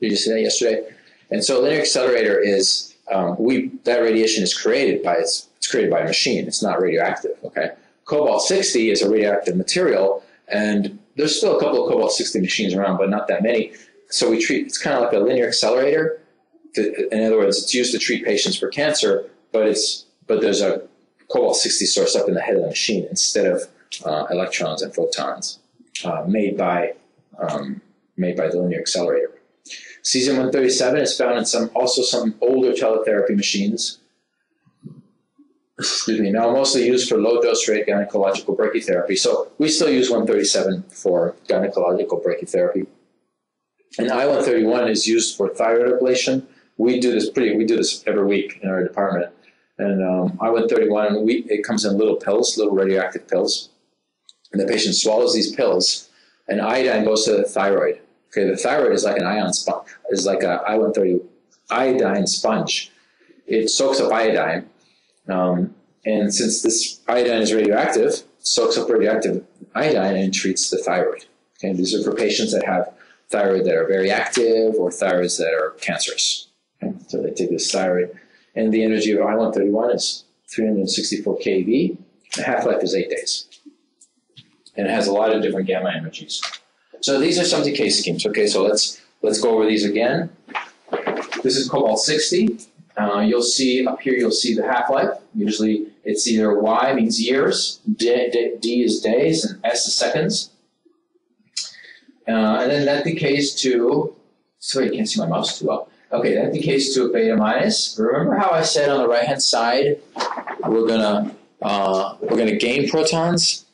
Did you see that yesterday? And so a linear accelerator is that radiation is created by it's created by a machine. It's not radioactive. Okay, cobalt-60 is a radioactive material, and there's still a couple of cobalt-60 machines around, but not that many. So it's kind of like a linear accelerator. In other words, it's used to treat patients for cancer, but there's a cobalt-60 source up in the head of the machine instead of electrons and photons made by the linear accelerator. Cesium-137 is found in also some older teletherapy machines. Excuse me. Now mostly used for low-dose rate gynecological brachytherapy. So we still use 137 for gynecological brachytherapy. And I-131 is used for thyroid ablation. We do this every week in our department. And I-131, it comes in little pills, little radioactive pills. And the patient swallows these pills, and iodine goes to the thyroid. Okay, the thyroid is like an ion sponge, is like an I-130 iodine sponge. It soaks up iodine, and since this iodine is radioactive, it soaks up radioactive iodine and treats the thyroid. Okay, these are for patients that have thyroid that are very active or thyroids that are cancerous. Okay, so they take this thyroid, and the energy of I-131 is 364 keV. The half-life is 8 days, and it has a lot of different gamma energies. So these are some decay schemes. Okay, so let's go over these again. This is cobalt-60. You'll see up here. You'll see the half-life. Usually, it's either Y means years, D is days, and S is seconds. And then that decays to. Sorry, you can't see my mouse too well. Okay, that decays to a beta minus. Remember how I said on the right-hand side, we're gonna gain protons.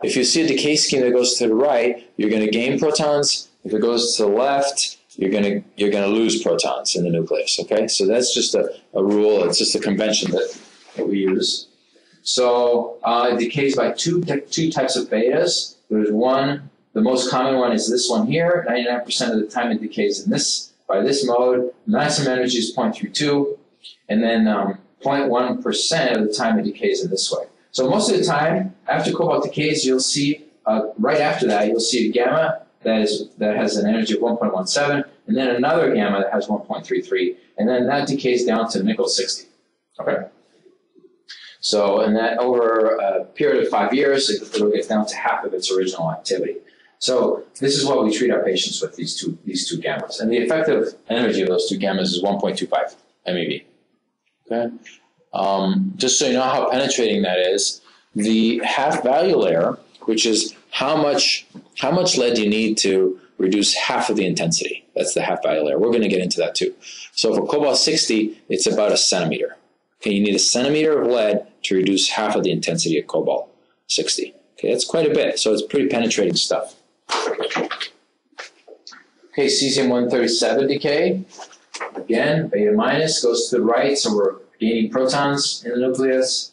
If you see a decay scheme that goes to the right, you're going to gain protons. If it goes to the left, you're going to lose protons in the nucleus. Okay, so that's just a rule. It's just a convention that we use. So it decays by two types of betas. There's one. The most common one is this one here. 99% of the time it decays by this mode. Maximum energy is 0.32, and then 0.1% of the time it decays in this way. So most of the time, after cobalt decays, you'll see right after that you'll see a gamma that has an energy of 1.17, and then another gamma that has 1.33, and then that decays down to nickel-60. Okay. So and that over a period of 5 years, it'll get down to half of its original activity. So this is what we treat our patients with these two gammas, and the effective energy of those two gammas is 1.25 MeV. Okay. Just so you know how penetrating that is, the half value layer, which is how much lead you need to reduce half of the intensity. That's the half value layer. We're going to get into that too. So for cobalt-60, it's about a centimeter. Okay, you need a centimeter of lead to reduce half of the intensity of cobalt-60. Okay, that's quite a bit. So it's pretty penetrating stuff. Okay, cesium-137 decay. Again, beta minus goes to the right, so we're gaining protons in the nucleus.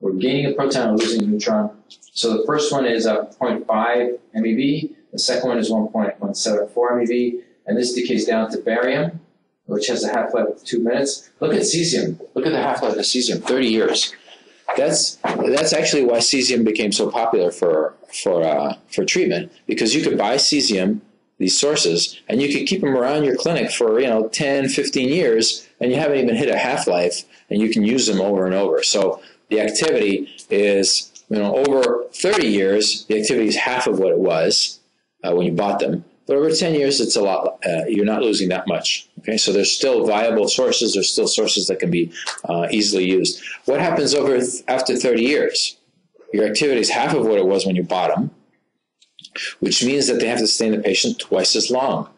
We're gaining a proton and losing a neutron. So the first one is 0.5 MeV. The second one is 1.174 MeV. And this decays down to barium, which has a half-life of 2 minutes. Look at cesium. Look at the half-life of cesium, 30 years. That's actually why cesium became so popular for treatment, because you could buy cesium, these sources, and you could keep them around your clinic for 10, 15 years, and you haven't even hit a half-life, and you can use them over and over. So the activity is, over 30 years, the activity is half of what it was when you bought them. But over 10 years, it's a lot. You're not losing that much. Okay, so there's still viable sources. There's still sources that can be easily used. What happens after 30 years? Your activity is half of what it was when you bought them, which means that they have to stay in the patient twice as long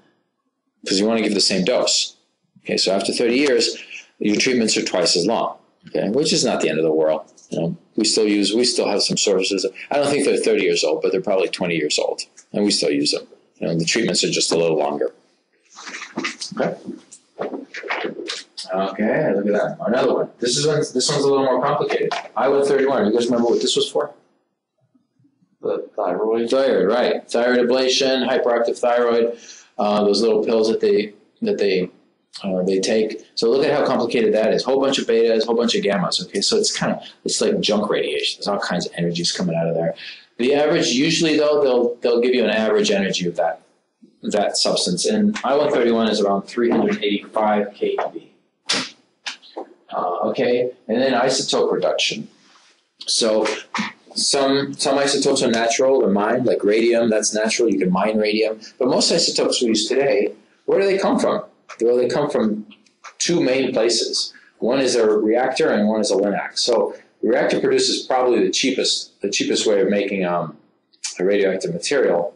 because you want to give the same dose. Okay, so after 30 years, your treatments are twice as long. Okay, which is not the end of the world. We still have some sources. I don't think they're 30 years old, but they're probably 20 years old, and we still use them. The treatments are just a little longer. Okay, look at that. Another one. This one's a little more complicated. I-131. You guys remember what this was for? The thyroid. Thyroid, right? Thyroid ablation, hyperactive thyroid. Those little pills that they take. So look at how complicated that is. Whole bunch of betas, whole bunch of gammas. Okay, so it's like junk radiation. There's all kinds of energies coming out of there. The average, usually though, they'll give you an average energy of that substance, and I-131 is around 385 keV. Okay, and then isotope reduction. So some isotopes are natural, they're mined, like radium. That's natural. You can mine radium, but most isotopes we use today, where do they come from? Well, they come from two main places. One is a reactor, and one is a Linac. So the reactor produces probably the cheapest way of making a radioactive material.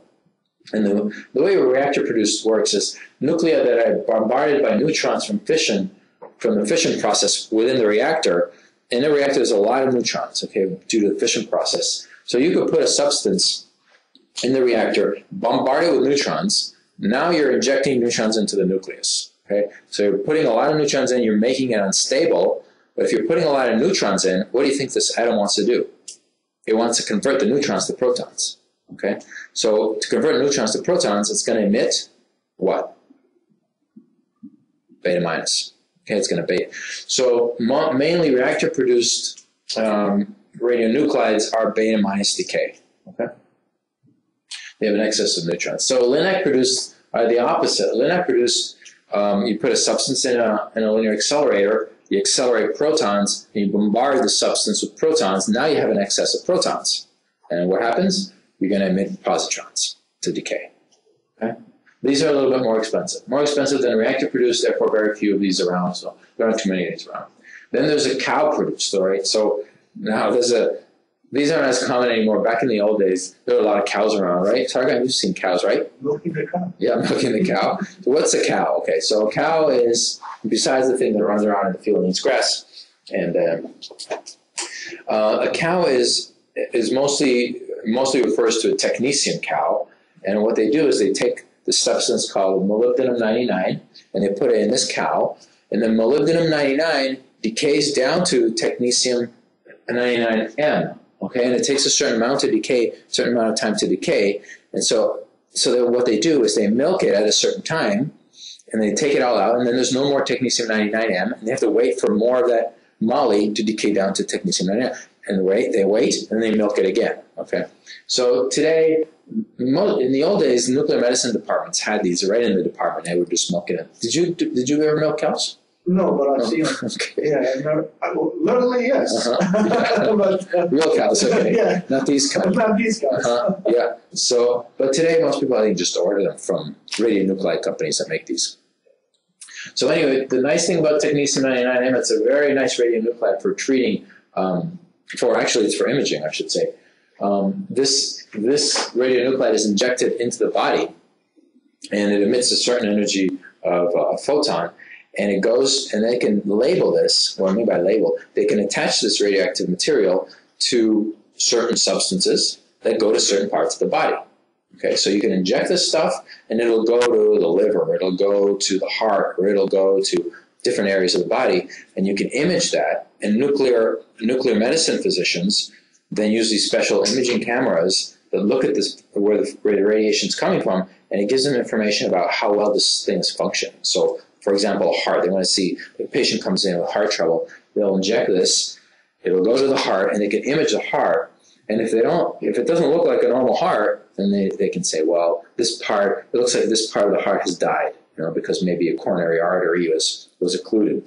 And the way a reactor works is nuclei that are bombarded by neutrons from the fission process within the reactor. In the reactor, there's a lot of neutrons, okay, due to the fission process. So you could put a substance in the reactor, bombard it with neutrons. Now you're injecting neutrons into the nucleus, okay? So you're putting a lot of neutrons in, you're making it unstable. But if you're putting a lot of neutrons in, what do you think this atom wants to do? It wants to convert the neutrons to protons. Okay? So to convert neutrons to protons, it's going to emit what? Beta minus. Okay, it's going to beta. So mainly reactor-produced radionuclides are beta minus decay. Okay? They have an excess of neutrons. So Linac produced are the opposite. Linac produced, you put a substance in a linear accelerator, you accelerate protons, and you bombard the substance with protons. Now you have an excess of protons. And what happens? You're going to emit positrons to decay. Okay? These are a little bit more expensive. More expensive than reactor-produced, therefore very few of these around. So there aren't too many of these around. Then there's a cow-produced, all right? So now these aren't as common anymore. Back in the old days, there were a lot of cows around, right? Targa, you've seen cows, right? Milking the cow. Yeah, milking the cow. So what's a cow? Okay, so a cow is, besides the thing that runs around in the field and eats grass, and a cow is mostly refers to a technetium cow, and what they do is they take the substance called molybdenum-99, and they put it in this cow, and then molybdenum-99 decays down to technetium-99m. Okay, and it takes a certain amount to decay, certain amount of time to decay, and so what they do is they milk it at a certain time, and they take it all out, and then there's no more technetium-99m, and they have to wait for more of that moly to decay down to technetium-99m, and they wait, and they milk it again. Okay, so today, in the old days, nuclear medicine departments had these right in the department. They would just milk it. Did you ever milk cows? No, but I've seen them. Okay. Yeah, literally, yes. But, real cows, okay. Yeah. Not these cows. Not these cows. Yeah. So, but today most people, I think, just order them from radionuclide companies that make these. So anyway, the nice thing about technetium-99m, it's a very nice radionuclide for treating, actually it's for imaging, I should say. This radionuclide is injected into the body, and it emits a certain energy of a photon. And it goes, and they can label this. What I mean by label, they can attach this radioactive material to certain substances that go to certain parts of the body. Okay, so you can inject this stuff, and it'll go to the liver, it'll go to the heart, or it'll go to different areas of the body, and you can image that. And nuclear medicine physicians then use these special imaging cameras that look at this, where the radiation is coming from, and it gives them information about how well this thing is functioning. So, for example, a heart. They want to see if a patient comes in with heart trouble, they'll inject this, it'll go to the heart, and they can image the heart. And if they don't, if it doesn't look like a normal heart, then they can say, well, this part, it looks like this part of the heart has died, you know, because maybe a coronary artery was occluded.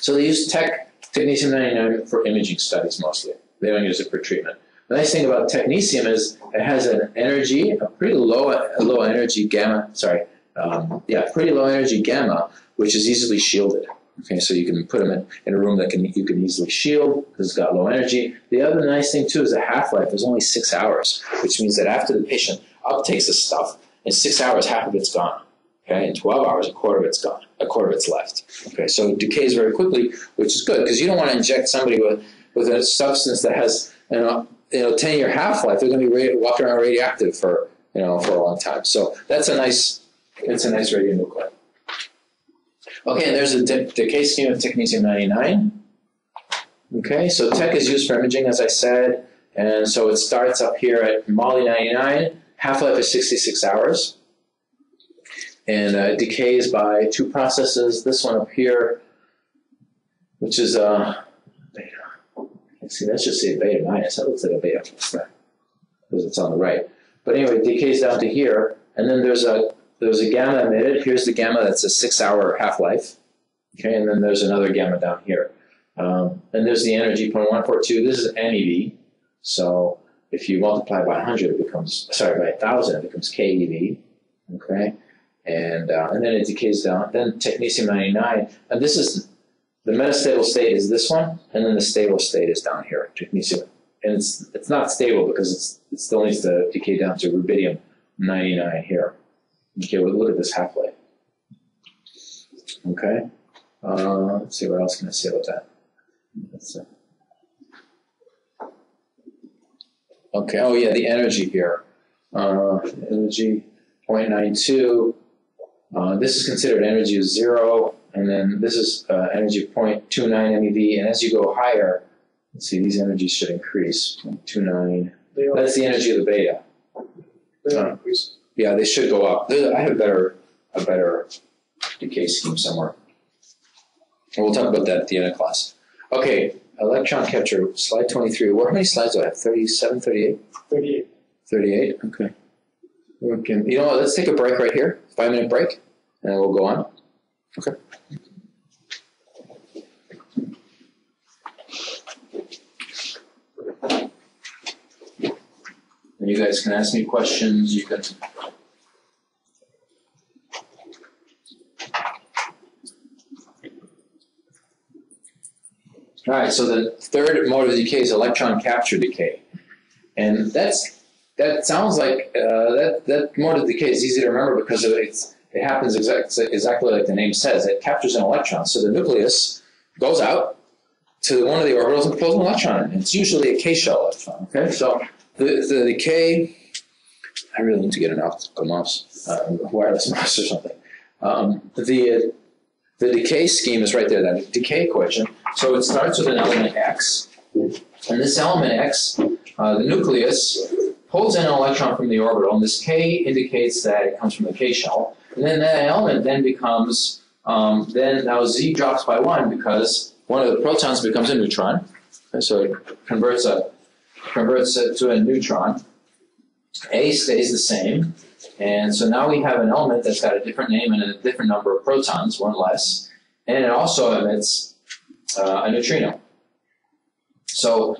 So they use technetium-99 for imaging studies mostly. They don't use it for treatment. The nice thing about technetium is it has an energy, a pretty low energy gamma, pretty low energy gamma, which is easily shielded. Okay, so you can put them in a room that you can easily shield because it's got low energy. The other nice thing too is the half-life is only 6 hours, which means that after the patient uptakes this stuff, in 6 hours half of it's gone. Okay, in 12 hours a quarter of it's gone, a quarter of it's left. Okay, so it decays very quickly, which is good because you don't want to inject somebody with a substance that has 10-year half-life. They're going to be walking around radioactive for a long time. So that's a nice radionuclide. Okay, and there's a decay scheme of technetium-99. Okay, so tech is used for imaging, as I said, and so it starts up here at moly-99. Half-life is 66 hours, and decays by two processes. This one up here, which is beta. Let's see, let's just say beta minus. That looks like a beta plus because it's on the right. But anyway, it decays down to here, and then there's a gamma emitted. Here's the gamma that's a 6-hour half-life. Okay, and then there's another gamma down here. And there's the energy, 0.142. This is MeV. So if you multiply by 1,000, it becomes keV. Okay, and then it decays down. Then technetium-99. And this is, the metastable state is this one, and then the stable state is down here, technetium. And it's not stable because it still needs to decay down to rubidium-99 here. Okay, well, look at this half-life. Okay, let's see, what else can I say about that? Okay, oh yeah, the energy here. Energy, 0.92. This is considered energy of 0, and then this is energy 0.29 MeV, and as you go higher, let's see, these energies should increase, 0.29. That's the energy of the beta. They don't increase. Yeah, they should go up. I have a better decay scheme somewhere. And we'll talk about that at the end of class. Okay, electron capture, slide 23. How many slides do I have? 37, 38? 38. 38, okay. You know what, let's take a break right here, 5-minute break, and then we'll go on. Okay. And you guys can ask me questions, you can... All right, so the third mode of decay is electron capture decay. And that sounds like that mode of decay is easy to remember because it happens exactly like the name says. It captures an electron. So the nucleus goes out to one of the orbitals and pulls an electron in. It's usually a K-shell electron, okay? So the decay, I really need to get an optical mouse, wireless mouse or something. The decay scheme is right there, that decay equation. So it starts with an element X, and this element X, the nucleus, pulls in an electron from the orbital, and this K indicates that it comes from the K shell, and then that element then becomes, now Z drops by 1 because one of the protons becomes a neutron, and so it converts it to a neutron. A stays the same, and so now we have an element that's got a different name and a different number of protons, one less, and it also emits a neutrino. So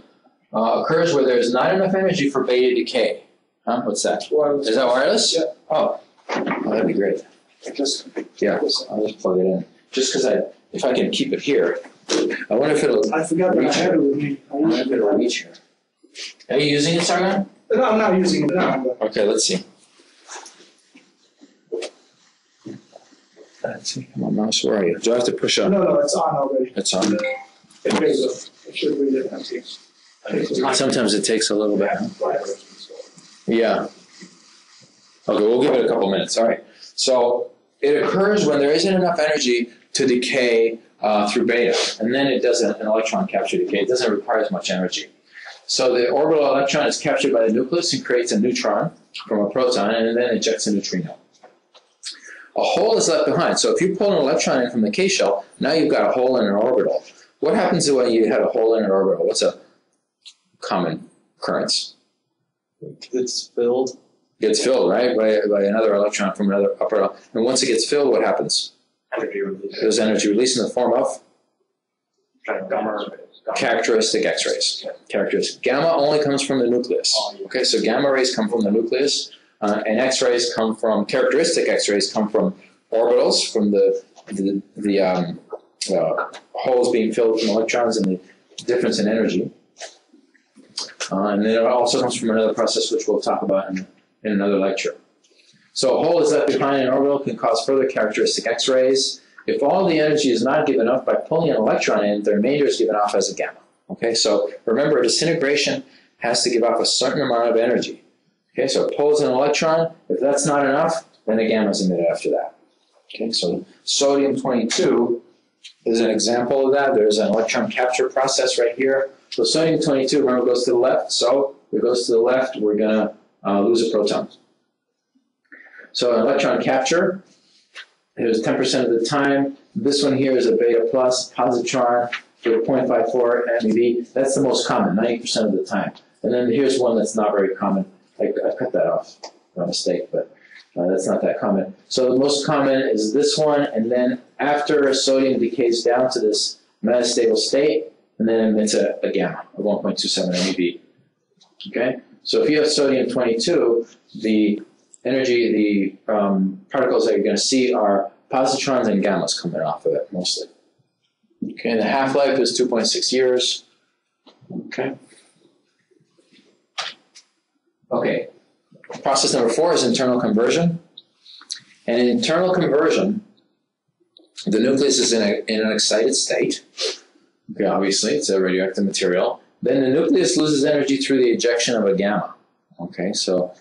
occurs where there's not enough energy for beta decay. Huh? What's that? Wireless. Is that wireless? Yeah. Oh, that'd be great. I'll just plug it in. Just because if I can keep it here, I wonder if it'll. I forgot that I had it with me. I wonder if it'll reach here. Are you using it, Sargon? No, I'm not using it now. Okay, let's see. Let's see. Come on, mouse, where are you? Do I have to push on? No, it's on already. It's on. It should be empty. Sometimes it takes a little bit. Yeah. Okay, we'll give it a couple minutes. All right. So it occurs when there isn't enough energy to decay through beta. And then it does an electron capture decay. It doesn't require as much energy. So the orbital electron is captured by the nucleus and creates a neutron from a proton, and then ejects a neutrino. A hole is left behind. So if you pull an electron in from the K shell, now you've got a hole in an orbital. What happens when you have a hole in an orbital? What's a common occurrence? It's filled. Gets filled, right, by another electron from another orbital. And once it gets filled, what happens? Energy release. There's energy released in the form of? Characteristic X-rays. Characteristic. Gamma only comes from the nucleus. Okay, so gamma rays come from the nucleus, and X-rays come from, characteristic X-rays come from orbitals, from the holes being filled from electrons and the difference in energy. And then it also comes from another process which we'll talk about in another lecture. So a hole is left behind in an orbital can cause further characteristic X-rays. If all the energy is not given off by pulling an electron in, the remainder is given off as a gamma. Okay, so remember, disintegration has to give off a certain amount of energy. Okay, so it pulls an electron. If that's not enough, then a gamma is emitted after that. Okay, so sodium-22 is an example of that. There's an electron capture process right here. So sodium-22, remember, goes to the left. So if it goes to the left, we're going to lose a proton. So an electron capture. Here's 10% of the time. This one here is a beta plus positron with 0.54 MeV. That's the most common, 90% of the time. And then here's one that's not very common. I cut that off by mistake, but that's not that common. So the most common is this one, and then after sodium decays down to this metastable state, and then emits a gamma of 1.27 MeV. Okay? So if you have sodium-22, the energy, the particles that you're going to see are positrons and gammas coming off of it, mostly. Okay, and the half-life is 2.6 years. Okay. Okay, process number 4 is internal conversion. And in internal conversion, the nucleus is in an excited state. Okay, obviously, it's a radioactive material. Then the nucleus loses energy through the ejection of a gamma. Okay, so...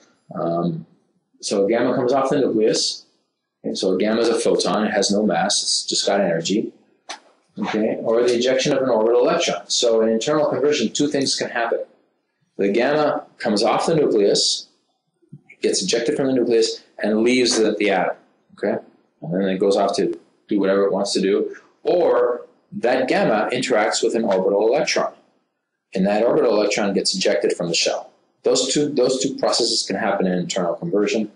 So gamma comes off the nucleus, and so gamma is a photon, it has no mass, it's just got energy, okay? Or the ejection of an orbital electron. So in internal conversion, two things can happen. The gamma comes off the nucleus, gets ejected from the nucleus, and leaves the atom, okay? And then it goes off to do whatever it wants to do. Or that gamma interacts with an orbital electron, and that orbital electron gets ejected from the shell. Those two processes can happen in internal conversion.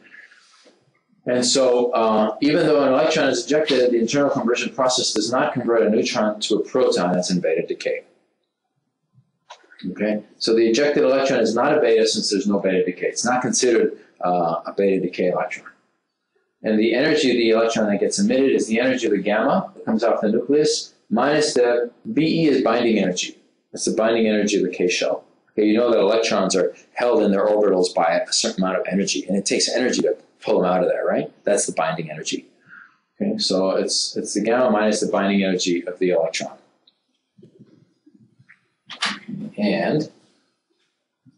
And so even though an electron is ejected, the internal conversion process does not convert a neutron to a proton that's in beta decay. Okay? So the ejected electron is not a beta since there's no beta decay. It's not considered a beta decay electron. And the energy of the electron that gets emitted is the energy of the gamma that comes off the nucleus minus the BE is binding energy. That's the binding energy of the K shell. You know that electrons are held in their orbitals by a certain amount of energy, and it takes energy to pull them out of there, right? That's the binding energy. Okay, so it's the gamma minus the binding energy of the electron. And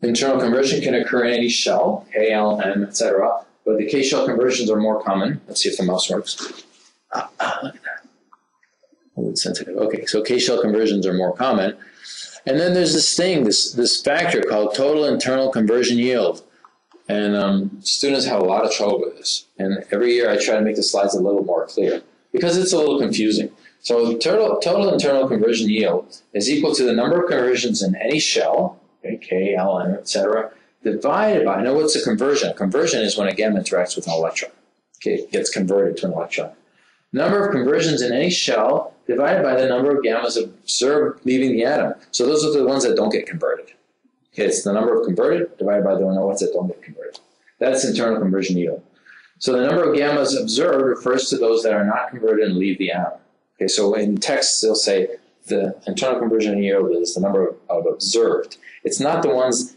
internal conversion can occur in any shell, K, L, M, etc., but the K shell conversions are more common. Let's see if the mouse works. Look at that. Oh, it's sensitive. Okay, so K shell conversions are more common. And then there's this thing, this factor called total internal conversion yield. And students have a lot of trouble with this. And every year I try to make the slides a little more clear because it's a little confusing. So total internal conversion yield is equal to the number of conversions in any shell, okay, K, L, M, etc., divided by, now what's a conversion? A conversion is when a gamma interacts with an electron. Okay, it gets converted to an electron. Number of conversions in any shell divided by the number of gammas observed leaving the atom. So those are the ones that don't get converted. Okay, it's the number of converted divided by the ones that don't get converted. That's internal conversion yield. So the number of gammas observed refers to those that are not converted and leave the atom. Okay, so in texts they'll say the internal conversion yield is the number of observed. It's not the ones,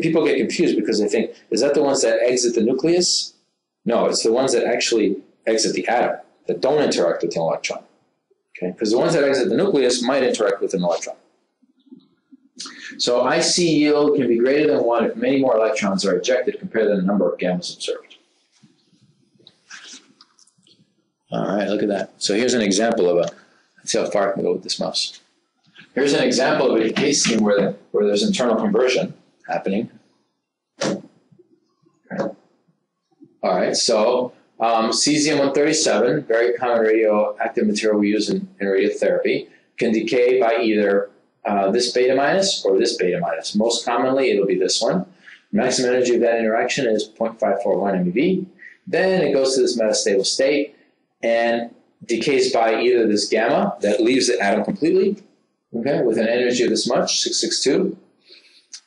people get confused because they think, is that the ones that exit the nucleus? No, it's the ones that actually exit the atom, that don't interact with an electron. Okay? Because the ones that exit the nucleus might interact with an electron. So IC yield can be greater than 1 if many more electrons are ejected compared to the number of gammas observed. All right, look at that. So here's an example of a, let's see how far I can go with this mouse. Here's an example of a case scheme where there's internal conversion happening. All right, so cesium-137, very common radioactive material we use in radiotherapy, can decay by either this beta minus or this beta minus. Most commonly, it'll be this one. Maximum energy of that interaction is 0.541 MeV. Then it goes to this metastable state and decays by either this gamma that leaves the atom completely, okay, with an energy of this much, 662,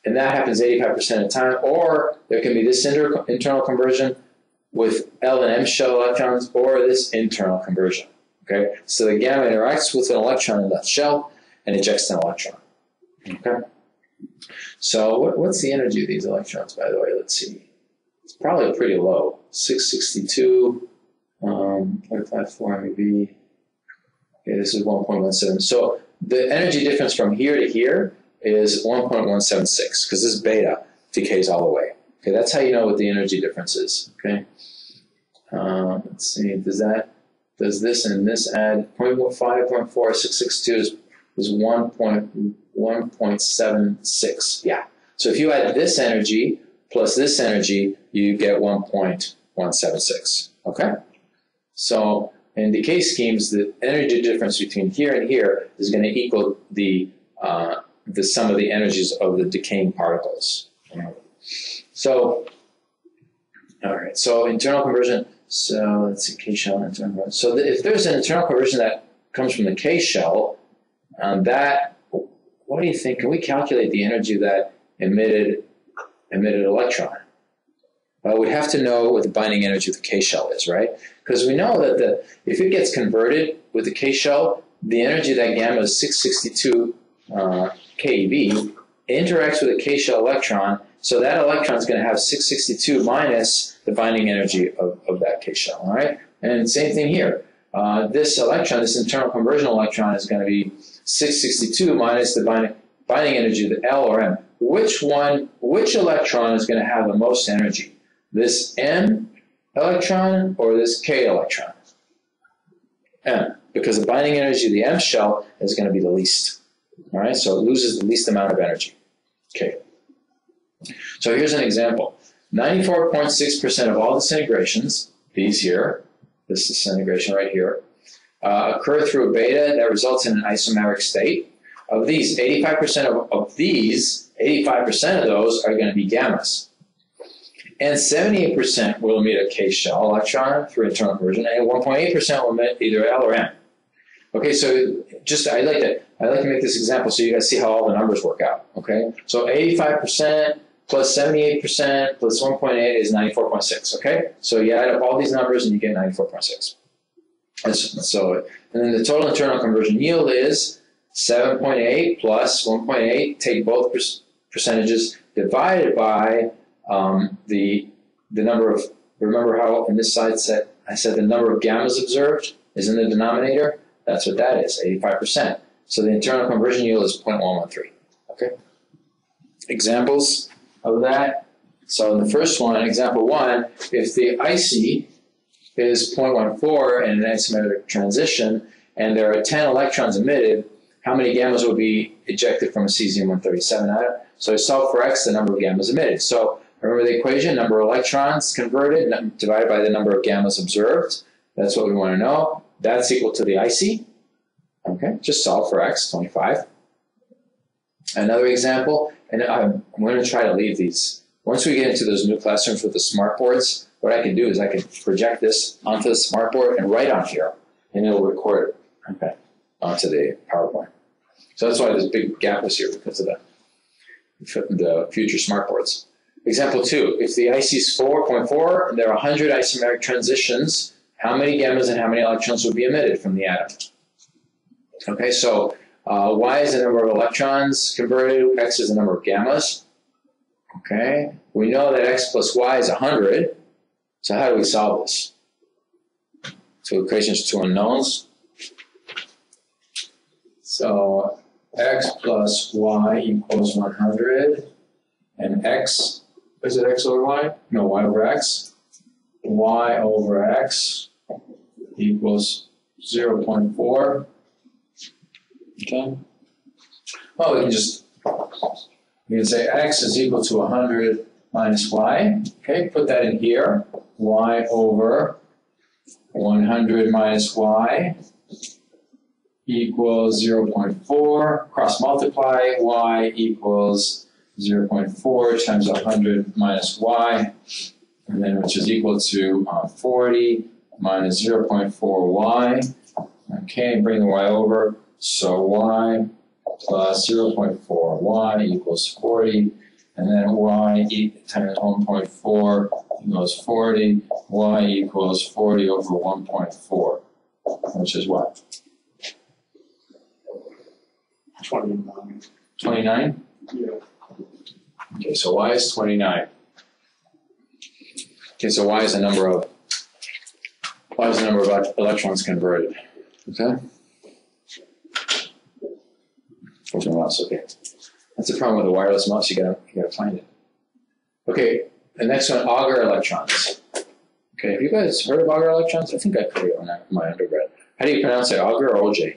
and that happens 85% of the time, or there can be this internal conversion with L and M shell electrons, or this internal conversion, okay? So the gamma interacts with an electron in that shell and ejects an electron, okay? So what's the energy of these electrons, by the way? Let's see. It's probably pretty low, 662, 0.54 MeV. Okay, this is 1.17. So the energy difference from here to here is 1.176, because this beta decays all the way. Okay, that's how you know what the energy difference is. Okay, let's see. Does this and this add 0.54662 is 1.176? Yeah. So if you add this energy plus this energy, you get 1.176. Okay. So in decay schemes, the energy difference between here and here is going to equal the sum of the energies of the decaying particles. So, all right. So internal conversion. So let's see, K shell internal conversion. So if there's an internal conversion that comes from the K shell, what do you think? Can we calculate the energy of that emitted electron? Well, we have to know what the binding energy of the K shell is, right? Because we know that if it gets converted with the K shell, the energy of that gamma is 662 keV, interacts with a K shell electron, so that electron is going to have 662 minus the binding energy of that K shell, all right? And same thing here. This electron, this internal conversion electron, is going to be 662 minus the binding energy of the L or M. Which electron is going to have the most energy? This M electron or this K electron? M, because the binding energy of the M shell is going to be the least. All right, so it loses the least amount of energy. Okay. So here's an example. 94.6% of all disintegrations, these here, this disintegration right here, occur through a beta that results in an isomeric state. Of these, 85% of those are going to be gammas. And 78% will emit a K-shell electron through internal conversion, and 1.8% will emit either L or M. Okay, so just I like to make this example so you guys see how all the numbers work out. Okay, so 85% plus 78% plus 1.8 is 94.6. Okay, so you add up all these numbers and you get 94.6. And then the total internal conversion yield is 7.8 plus 1.8. Take both percentages divided by the number of, remember how in this slide set I said the number of gammas observed is in the denominator. That's what that is, 85%. So the internal conversion yield is 0.113. Okay. Examples of that. So in the first one, example one, if the IC is 0.14 in an isomeric transition and there are 10 electrons emitted, how many gammas will be ejected from a cesium-137 atom? So I solve for x the number of gammas emitted. So remember the equation, number of electrons converted divided by the number of gammas observed. That's what we want to know. That's equal to the IC. Okay, just solve for x, 25. Another example, and I'm going to try to leave these. Once we get into those new classrooms with the smart boards, what I can do is I can project this onto the smart board and write on here, and it'll record it, okay, onto the PowerPoint. So that's why this big gap was here, because of the future smart boards. Example two, if the IC is 4.4 and there are 100 isomeric transitions, how many gammas and how many electrons will be emitted from the atom? Okay, so y is the number of electrons converted, x is the number of gammas. Okay, we know that x plus y is 100, so how do we solve this? Two equations, two unknowns. So x plus y equals 100, and x, is it x over y? No, y over x. Y over x equals 0.4. Okay. Well, we can say x is equal to 100 minus y. Okay, put that in here. Y over 100 minus y equals 0.4. Cross multiply, y equals 0.4 times 100 minus y, and then which is equal to 40 minus 0.4y. Okay, bring the y over. So y plus 0.4y equals 40, and then y times 1.4 equals 40, y equals 40 over 1.4, which is what? 29. 29? Yeah. Okay, so y is 29. Okay, so y is the number of electrons converted. Okay? Mouse, okay. That's the problem with a wireless mouse, you gotta find it. Okay, the next one, Auger electrons. Okay, have you guys heard of Auger electrons? I think I put it on my undergrad. How do you pronounce it, Auger or Auger?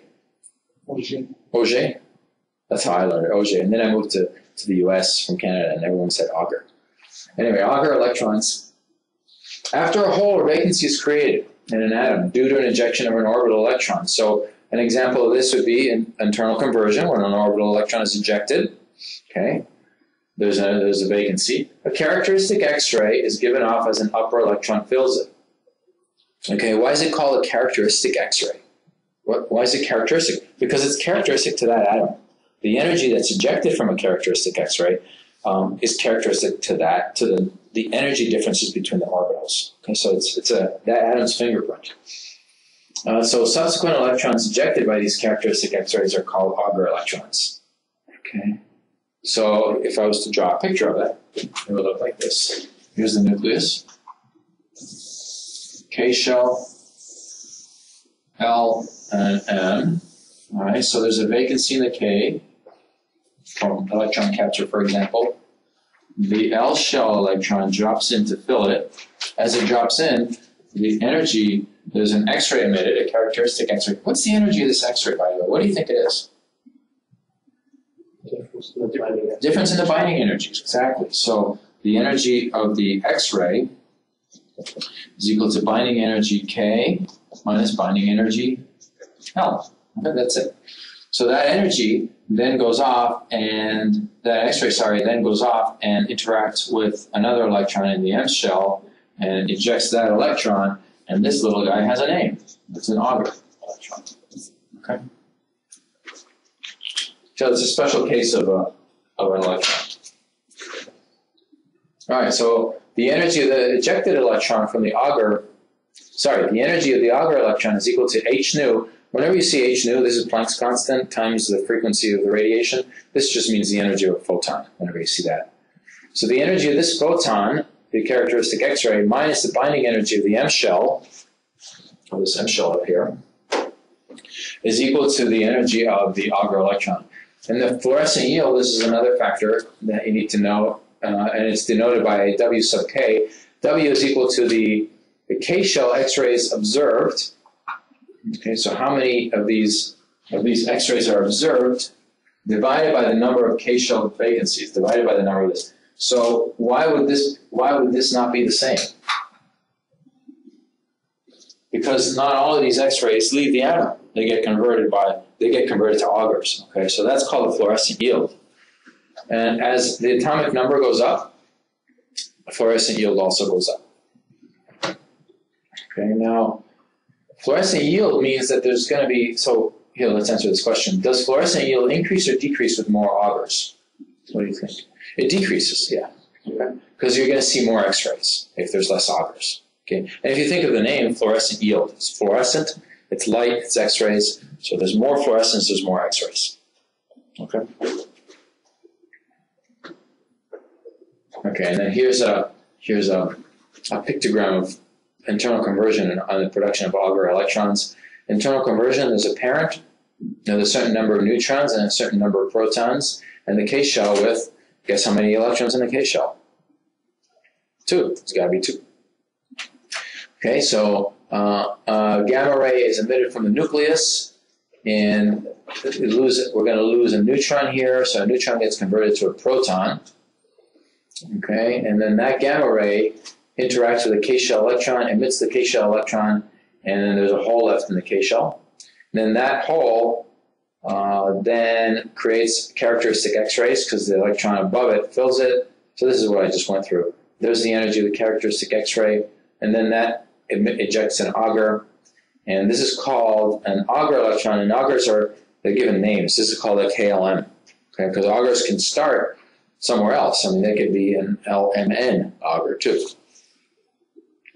Auger. Auger? That's how I learned it, Auger. And then I moved to the US from Canada and everyone said Auger. Anyway, Auger electrons. After a hole or vacancy is created in an atom due to an ejection of an orbital electron. So an example of this would be an internal conversion, when an orbital electron is ejected. Okay, there's a vacancy. A characteristic X-ray is given off as an upper electron fills it. Okay, why is it called a characteristic X-ray? Why is it characteristic? Because it's characteristic to that atom. The energy that's ejected from a characteristic X-ray is characteristic to that, to the energy differences between the orbitals. Okay, so it's that atom's fingerprint. So subsequent electrons ejected by these characteristic X-rays are called Auger electrons. Okay. So if I was to draw a picture of it, it would look like this. Here's the nucleus. K shell, L, and M. All right. So there's a vacancy in the K from electron capture, for example. The L shell electron drops in to fill it. As it drops in, the energy. There's an X-ray emitted, a characteristic X-ray. What's the energy of this X-ray, by the way? What do you think it is? Difference in the binding energies, exactly. So the energy of the X-ray is equal to binding energy K minus binding energy L. Okay, that's it. So that energy then goes off, and that X-ray, sorry, then goes off and interacts with another electron in the M shell and ejects that electron. And this little guy has a name. It's an Auger electron. Okay. So it's a special case of an electron. All right. So the energy of the ejected electron from the Auger, sorry, the energy of the Auger electron is equal to h nu. Whenever you see h nu, this is Planck's constant times the frequency of the radiation. This just means the energy of a photon. Whenever you see that. So the energy of this photon, the characteristic X-ray, minus the binding energy of the M shell, or this M shell up here, is equal to the energy of the Auger electron. And the fluorescent yield, this is another factor that you need to know, and it's denoted by W sub K. W is equal to the K shell X-rays observed. Okay, so how many of these X-rays are observed, divided by the number of K shell vacancies, divided by the number of this. So why would this not be the same? Because not all of these X-rays leave the atom. They get converted to augers. Okay, so that's called the fluorescent yield. And as the atomic number goes up, the fluorescent yield also goes up. Okay, now fluorescent yield means that there's going to be, so here, let's answer this question. Does fluorescent yield increase or decrease with more augers? What do you think? It decreases, yeah, because you're going to see more X-rays if there's less augers. Okay, and if you think of the name fluorescent yield, it's fluorescent, it's light, it's X-rays. So there's more fluorescence, there's more X-rays. Okay. Okay, and then here's a pictogram of internal conversion on the production of Auger electrons. Internal conversion, there's a parent. There's a certain number of neutrons and a certain number of protons, and the K shell with. Guess how many electrons in the K shell? Two. It's got to be two. Okay, so Gamma ray is emitted from the nucleus, and we're going to lose a neutron here, so a neutron gets converted to a proton. Okay, and then that gamma ray interacts with a K-shell electron, emits the K-shell electron, and then there's a hole left in the K-shell. Then that hole then creates characteristic X-rays because the electron above it fills it. So this is what I just went through. There's the energy of the characteristic X-ray, and then that ejects an auger, and this is called an auger electron, and augers are, they're given names. This is called a KLM, okay, because augers can start somewhere else. I mean, they could be an LMN auger too.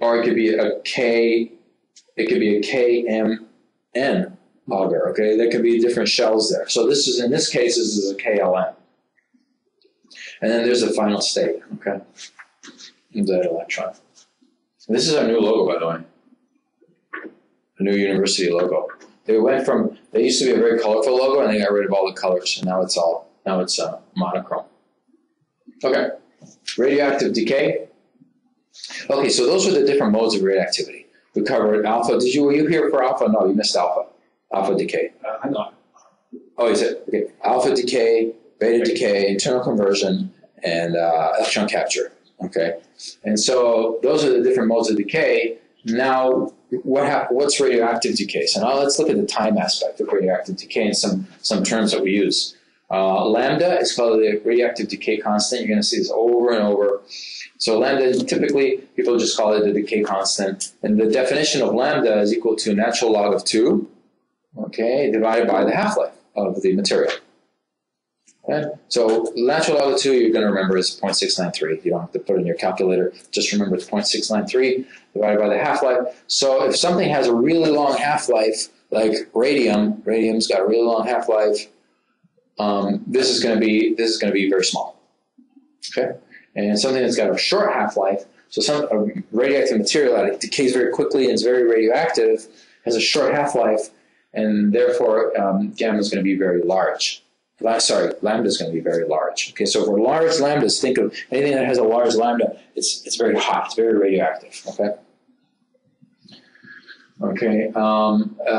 Or it could be a KMN auger, okay? There could be different shells there. So this is, in this case, this is a KLM. And then there's the final state, okay? Of that electron. And this is our new logo, by the way. The new university logo. They went from, they used to be a very colorful logo, and they got rid of all the colors, and now it's all, now it's monochrome. Okay, radioactive decay. Okay, so those are the different modes of radioactivity. We covered alpha. Were you here for alpha? No, you missed alpha. Alpha decay. I'm not. Oh, is it? Okay. Alpha decay, beta decay, internal conversion, and electron capture. Okay, and so those are the different modes of decay. Now, what's radioactive decay? So now let's look at the time aspect of radioactive decay and some terms that we use. Lambda is called the radioactive decay constant. You're going to see this over and over. So lambda, typically, people just call it the decay constant. And the definition of lambda is equal to natural log of 2, okay, divided by the half-life of the material. Okay? So natural log of 2, you're going to remember is 0.693. You don't have to put it in your calculator. Just remember it's 0.693 divided by the half-life. So if something has a really long half-life, like radium, radium's got a really long half-life, this is going to be very small, okay. And something that's got a short half-life, so a radioactive material that decays very quickly and is very radioactive has a short half-life, and therefore gamma is going to be very large. Lambda is going to be very large. Okay, so for large lambdas, think of anything that has a large lambda. It's very hot. It's very radioactive. Okay. Okay,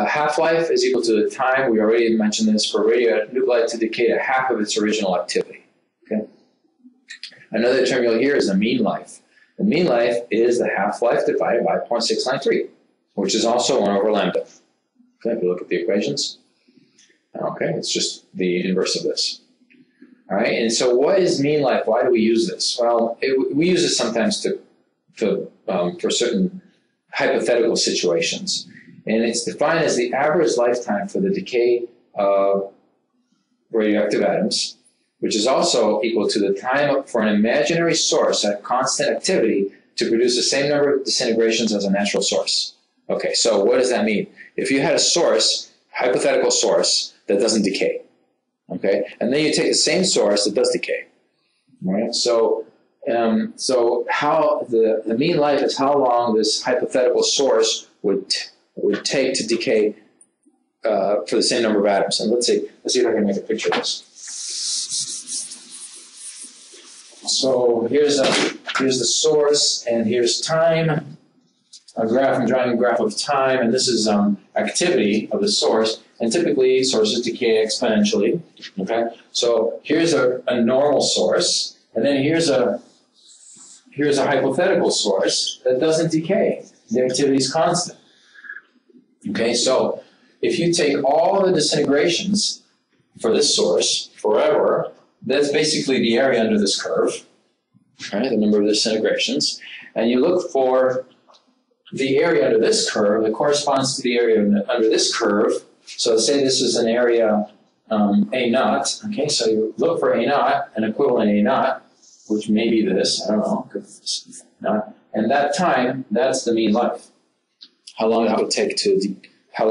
half-life is equal to the time. We already mentioned this for radionuclide to decay to half of its original activity. Okay. Another term you'll hear is the mean life. The mean life is the half-life divided by 0.693, which is also 1 over lambda. Okay, if you look at the equations. Okay, it's just the inverse of this. All right, and so what is mean life? Why do we use this? Well, we use it sometimes for certain hypothetical situations. And it's defined as the average lifetime for the decay of radioactive atoms, which is also equal to the time for an imaginary source at constant activity to produce the same number of disintegrations as a natural source. Okay, so what does that mean? If you had a source, hypothetical source, that doesn't decay, okay? And then you take the same source that does decay, right? So how the mean life is how long this hypothetical source would take to decay for the same number of atoms. And let's see if I can make a picture of this. So here's the source, and here's time. A graph, I'm drawing a graph of time, and this is activity of the source. And typically, sources decay exponentially. Okay, so here's a normal source, and then here's a hypothetical source that doesn't decay. The activity is constant. Okay, so if you take all the disintegrations for this source forever, that's basically the area under this curve, right? The number of disintegrations, and you look for the area under this curve that corresponds to the area under this curve. So say this is an area A naught. Okay, so you look for A naught, an equivalent A naught, which may be this, I don't know. And that time, that's the mean life. How long that would take how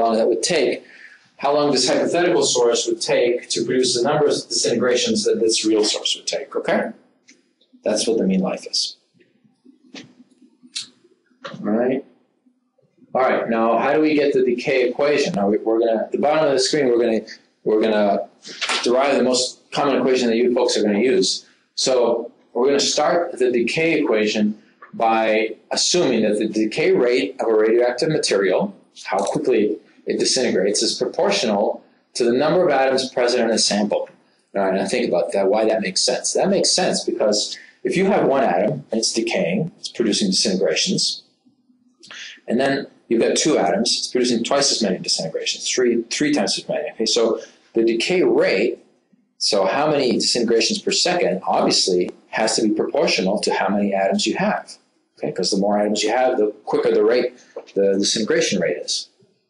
long this hypothetical source would take to produce the number of disintegrations that this real source would take, okay? That's what the mean life is. All right. All right, now how do we get the decay equation? Now we're going to, at the bottom of the screen, we're going to derive the most common equation that you folks are going to use. So we're going to start the decay equation by assuming that the decay rate of a radioactive material, how quickly it disintegrates, is proportional to the number of atoms present in a sample. All right, now think about that, why that makes sense. That makes sense because if you have one atom and it's decaying, it's producing disintegrations, and then you've got two atoms, it's producing twice as many disintegrations, three times as many. Okay, so the decay rate, so how many disintegrations per second, obviously has to be proportional to how many atoms you have. Okay, because the more atoms you have, the quicker the rate, the disintegration rate is.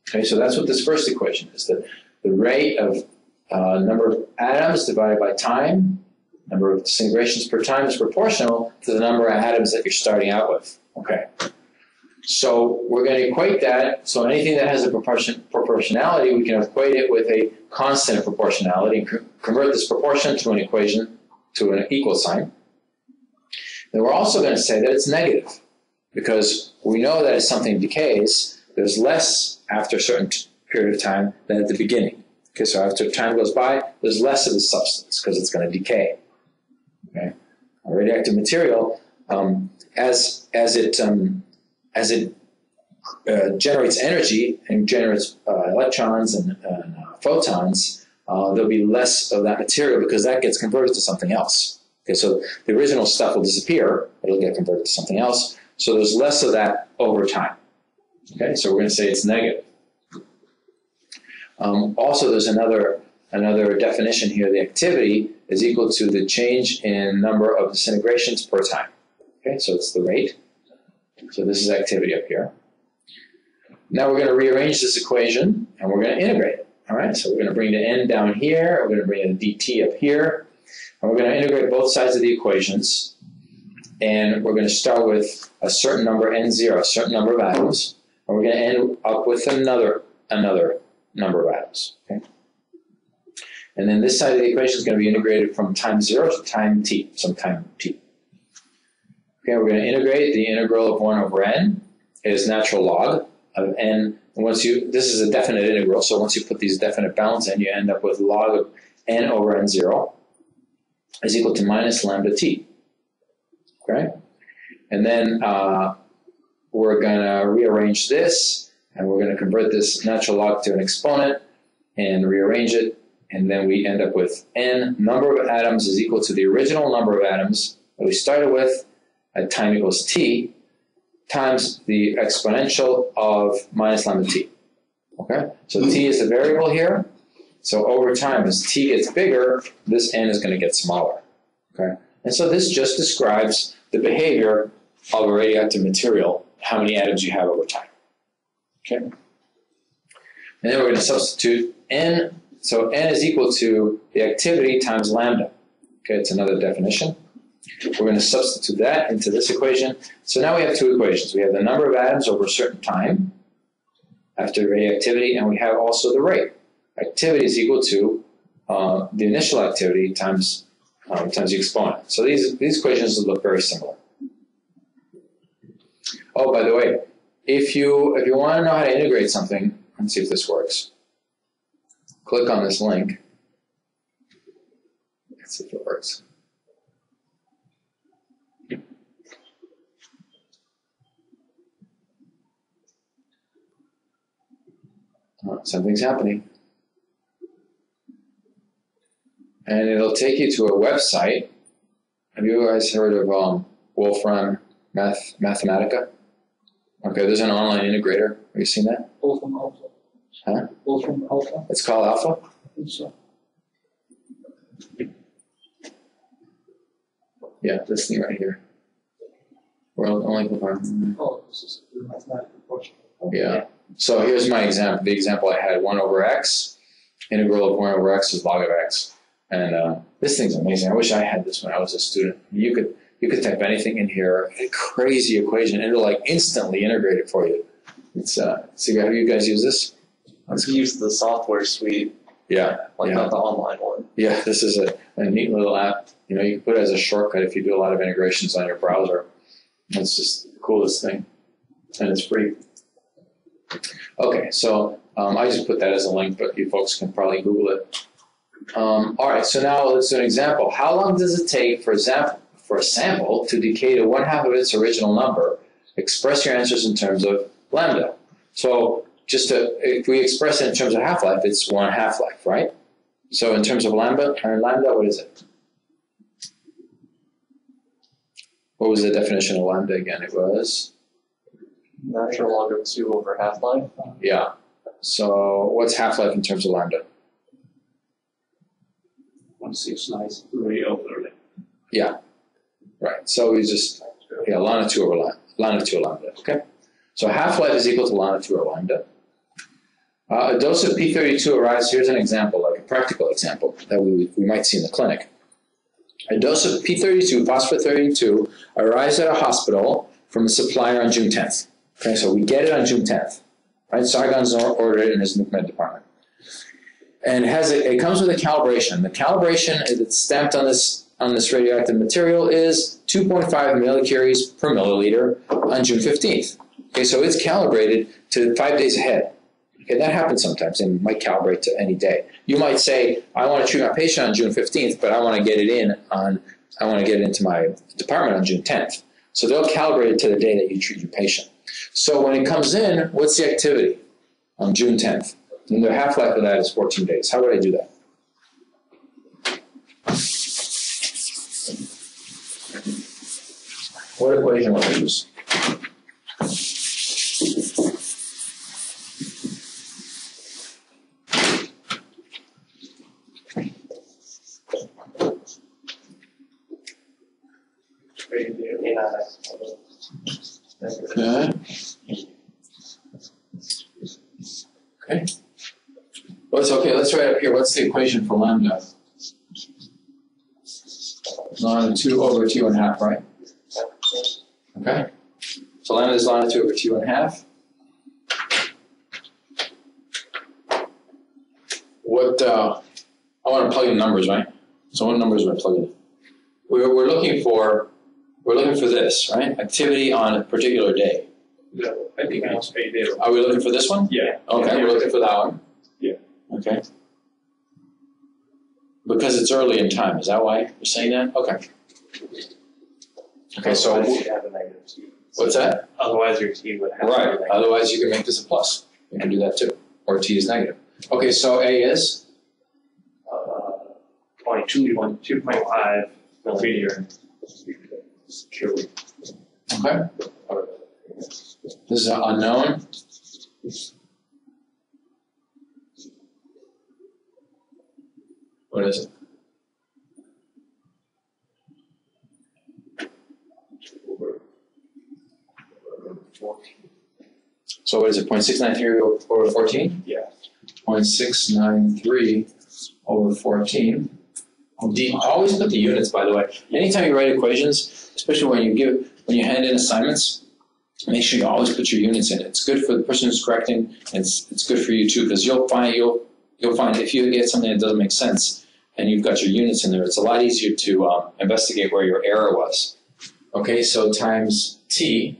Okay, so that's what this first equation is, that the rate of number of atoms divided by time, number of disintegrations per time is proportional to the number of atoms that you're starting out with. Okay. So we're going to equate that, so anything that has a proportionality, we can equate it with a constant of proportionality and convert this proportion to an equation, to an equal sign. Then we're also going to say that it's negative, because we know that as something decays, there's less after a certain period of time than at the beginning. Okay, so after time goes by, there's less of the substance, because it's going to decay. Okay? A radioactive material, as it generates energy and generates electrons and photons, there'll be less of that material because that gets converted to something else. Okay, so the original stuff will disappear, it'll get converted to something else, so there's less of that over time. Okay, so we're going to say it's negative. Also, there's another definition here. The activity is equal to the change in number of disintegrations per time. Okay, so it's the rate. So this is activity up here. Now we're going to rearrange this equation and we're going to integrate it. All right, so we're going to bring the n down here, we're going to bring the dt up here, and we're going to integrate both sides of the equations. And we're going to start with a certain number, n0, a certain number of atoms, and we're going to end up with another number of atoms. Okay? And then this side of the equation is going to be integrated from time 0 to time t, some time t. Okay, we're going to integrate the integral of 1 over n. It is natural log of n. And this is a definite integral, so once you put these definite bounds in, you end up with log of n over n0 is equal to minus lambda t. Okay? And then we're going to rearrange this, and we're going to convert this natural log to an exponent and rearrange it, and then we end up with n number of atoms is equal to the original number of atoms that we started with, at time equals t, times the exponential of minus lambda t. Okay? So t is the variable here. So over time, as t gets bigger, this n is going to get smaller. Okay? And so this just describes the behavior of a radioactive material, how many atoms you have over time. Okay? And then we're going to substitute n. So n is equal to the activity times lambda. Okay, it's another definition. We're going to substitute that into this equation. So now we have two equations. We have the number of atoms over a certain time after radioactivity, and we have also the rate. Activity is equal to the initial activity times the exponent. So these equations look very similar. Oh, by the way, if you want to know how to integrate something, let's see if this works. Click on this link. Let's see if it works. Something's happening. And it'll take you to a website. Have you guys heard of Wolfram Mathematica? Okay, there's an online integrator. Have you seen that? Wolfram Alpha. Huh? Wolfram Alpha. It's called Alpha? I think so. Yeah, this thing right here. World only Wolfram. Oh, this is the mathematical portion. Yeah. So here's my example. The example I had, 1 over x. Integral of 1 over x is log of x. And this thing's amazing. I wish I had this when I was a student. You could type anything in here, a crazy equation, and it'll like instantly integrate it for you. It's so have you guys used this? Let's use the software suite. Yeah. Not the online one. Yeah, this is a neat little app. You know, you can put it as a shortcut if you do a lot of integrations on your browser. That's just the coolest thing. And it's free. Okay, so I just put that as a link, but you folks can probably Google it. All right, so now let's do an example. How long does it take, for example, for a sample to decay to 1/2 of its original number, express your answers in terms of lambda. So just to, if we express it in terms of half-life, it's 1 half-life, right? So in terms of lambda, what is it? What was the definition of lambda again? It was? Natural log of 2 over half-life. Yeah. So what's half-life in terms of lambda? 1/6 over. Yeah. Right. So we just, yeah, ln of 2 over lambda, okay? So half-life is equal to ln of 2 over lambda. A dose of P32 arrives, here's an example, like a practical example that we might see in the clinic. A dose of P32, phosphor-32, arrives at a hospital from a supplier on June 10th. Okay, so we get it on June 10th. Right? Sargon's ordered it in his nuclear department. And has a, it comes with a calibration. The calibration that's stamped on this radioactive material is 2.5 millicuries per milliliter on June 15th. Okay, so it's calibrated to 5 days ahead. Okay, that happens sometimes, and might calibrate to any day. You might say, I want to treat my patient on June 15th, but I want to get it in on, I want to get it into my department on June 10th. So they'll calibrate it to the day that you treat your patient. So when it comes in, what's the activity on June 10th? And the half-life of that is 14 days. How would I do that? What equation would I use? Okay. Okay. Well, it's okay. Let's write up here. What's the equation for lambda? Ln of 2 over 2 1/2, right? Okay. So lambda is ln of 2 over 2 1/2. What? I want to plug in numbers, right? So what numbers am I plugging in? We're looking for. We're looking for this, right? Activity on a particular day. No, I think it's payday. Are we looking for this one? Yeah. Okay, yeah, we're looking for that one. Yeah. Okay. Because it's early in time, is that why you're saying that? Okay. Okay, so what's that? Otherwise your t would have right. Otherwise you can make this a plus. You can do that too. Or t is negative. Okay, so a is 2.5 milliliter. Curie. Okay. This is an unknown. What is it? So what is it? 0.693 over 14? Yeah. 0.693 over 14. Always put the units, by the way. Anytime you write equations, especially when you give, when you hand in assignments, make sure you always put your units in. It's good for the person who's correcting, and it's good for you too, because you'll find if you get something that doesn't make sense and you've got your units in there, it's a lot easier to investigate where your error was. Okay, so times t,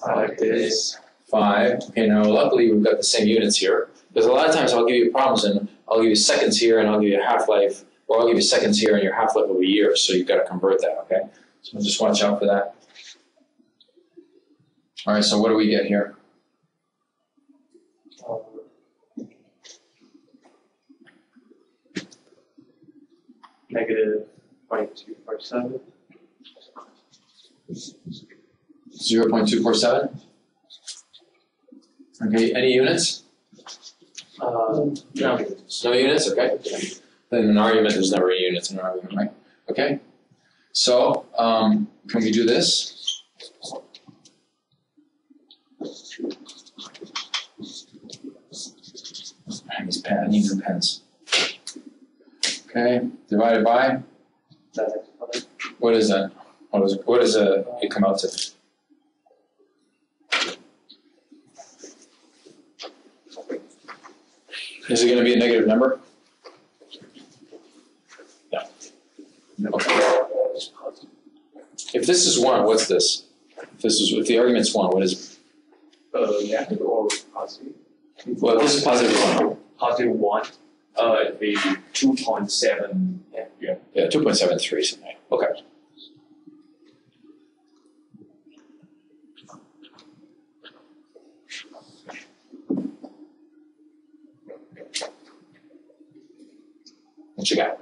5 days, 5. Okay, now luckily we've got the same units here, because a lot of times I'll give you problems and I'll give you seconds here and I'll give you half-life. Well, I'll give you seconds here, and your half-life will be years, so you've got to convert that, okay? So just watch out for that. All right, so what do we get here? Negative 0.247. 0.247? Okay, any units? No. No units, okay. In an argument, there's never a unit in an argument, right? Okay? So, can we do this? Man, these pens, I need new pens. Okay, divided by? What is that? What does it come out to? Is it going to be a negative number? Okay. If this is 1, what's this? If this is, if the argument's 1, what is it? Negative or positive? Well, this is positive 1. Positive 1. It'd be 2.7. Yeah. Yeah, 2.73 something. Okay. What you got?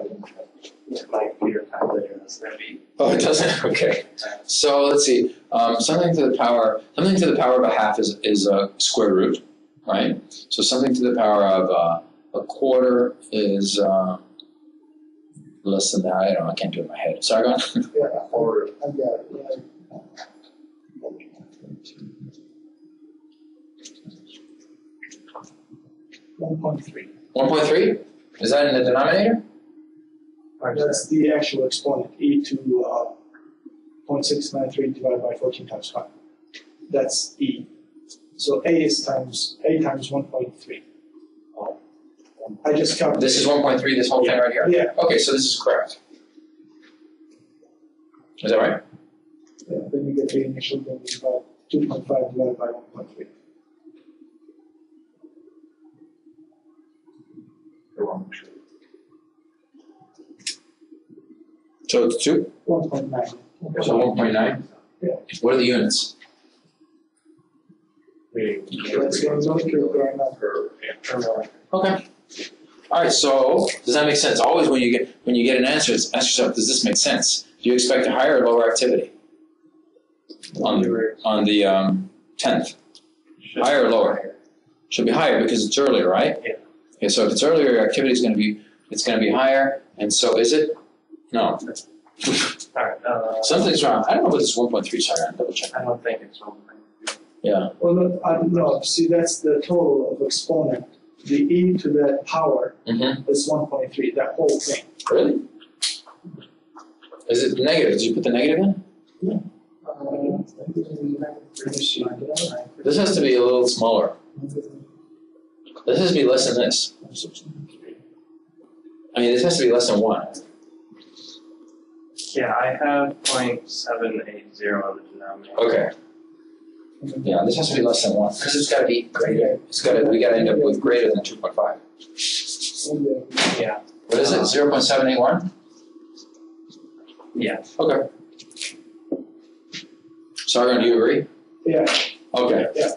My computer calculator doesn't have it. Oh, it doesn't? Okay. So let's see. Something to the power of a half is a square root, right? So something to the power of a quarter is less than that. I don't know. I can't do it in my head. Sargon? Yeah, a quarter. I got it. Yeah. One point three? Is that in the denominator? That's the actual exponent, e to 0.693 divided by 14 times 5. That's e. So a is times a times 1.3. I just counted. This is 1.3. This whole thing right here. Yeah. Okay, so this is correct. Is that right? Yeah. Then you get the initial value 2.5 divided by 1.3. So it's 2? 1.9. So 1.9? Yeah. What are the units? Okay. Alright, so does that make sense? Always when you get an answer, ask yourself, does this make sense? Do you expect a higher or lower activity? On the 10th. Higher or lower? Should be higher because it's earlier, right? Yeah. Okay, so if it's earlier, your activity is going to be higher, and so is it? No. Something's wrong. I don't know what this 1.3 is. Double check. I don't think it's 1.3. Yeah. Well, no, no. See, that's the total of exponent. The e to the power is 1.3. That whole thing. Really? Is it negative? Did you put the negative in? Yeah. This has to be a little smaller. This has to be less than this. I mean, this has to be less than 1. Yeah, I have 0.780 on the denominator. Okay. Yeah, this has to be less than 1 because it's got to be greater. It's got to. We got to end up with greater than 2.5. Yeah. What is it? 0.781. Yeah. Okay. Sargon, do you agree? Yeah. Okay. Yeah.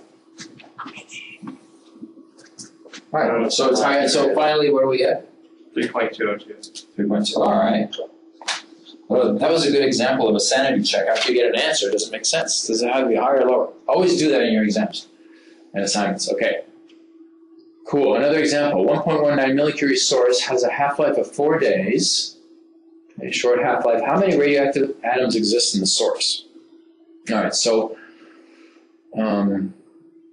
Alright, so it's high, so finally, where are we at? 3.202. 3.2, alright. Well, that was a good example of a sanity check. After you get an answer, does it make sense? Does it have to be higher or lower? Always do that in your exams and assignments. Okay. Cool, another example. 1.19 millicurie source has a half-life of 4 days. A short half-life. How many radioactive atoms exist in the source? Alright, so 1.19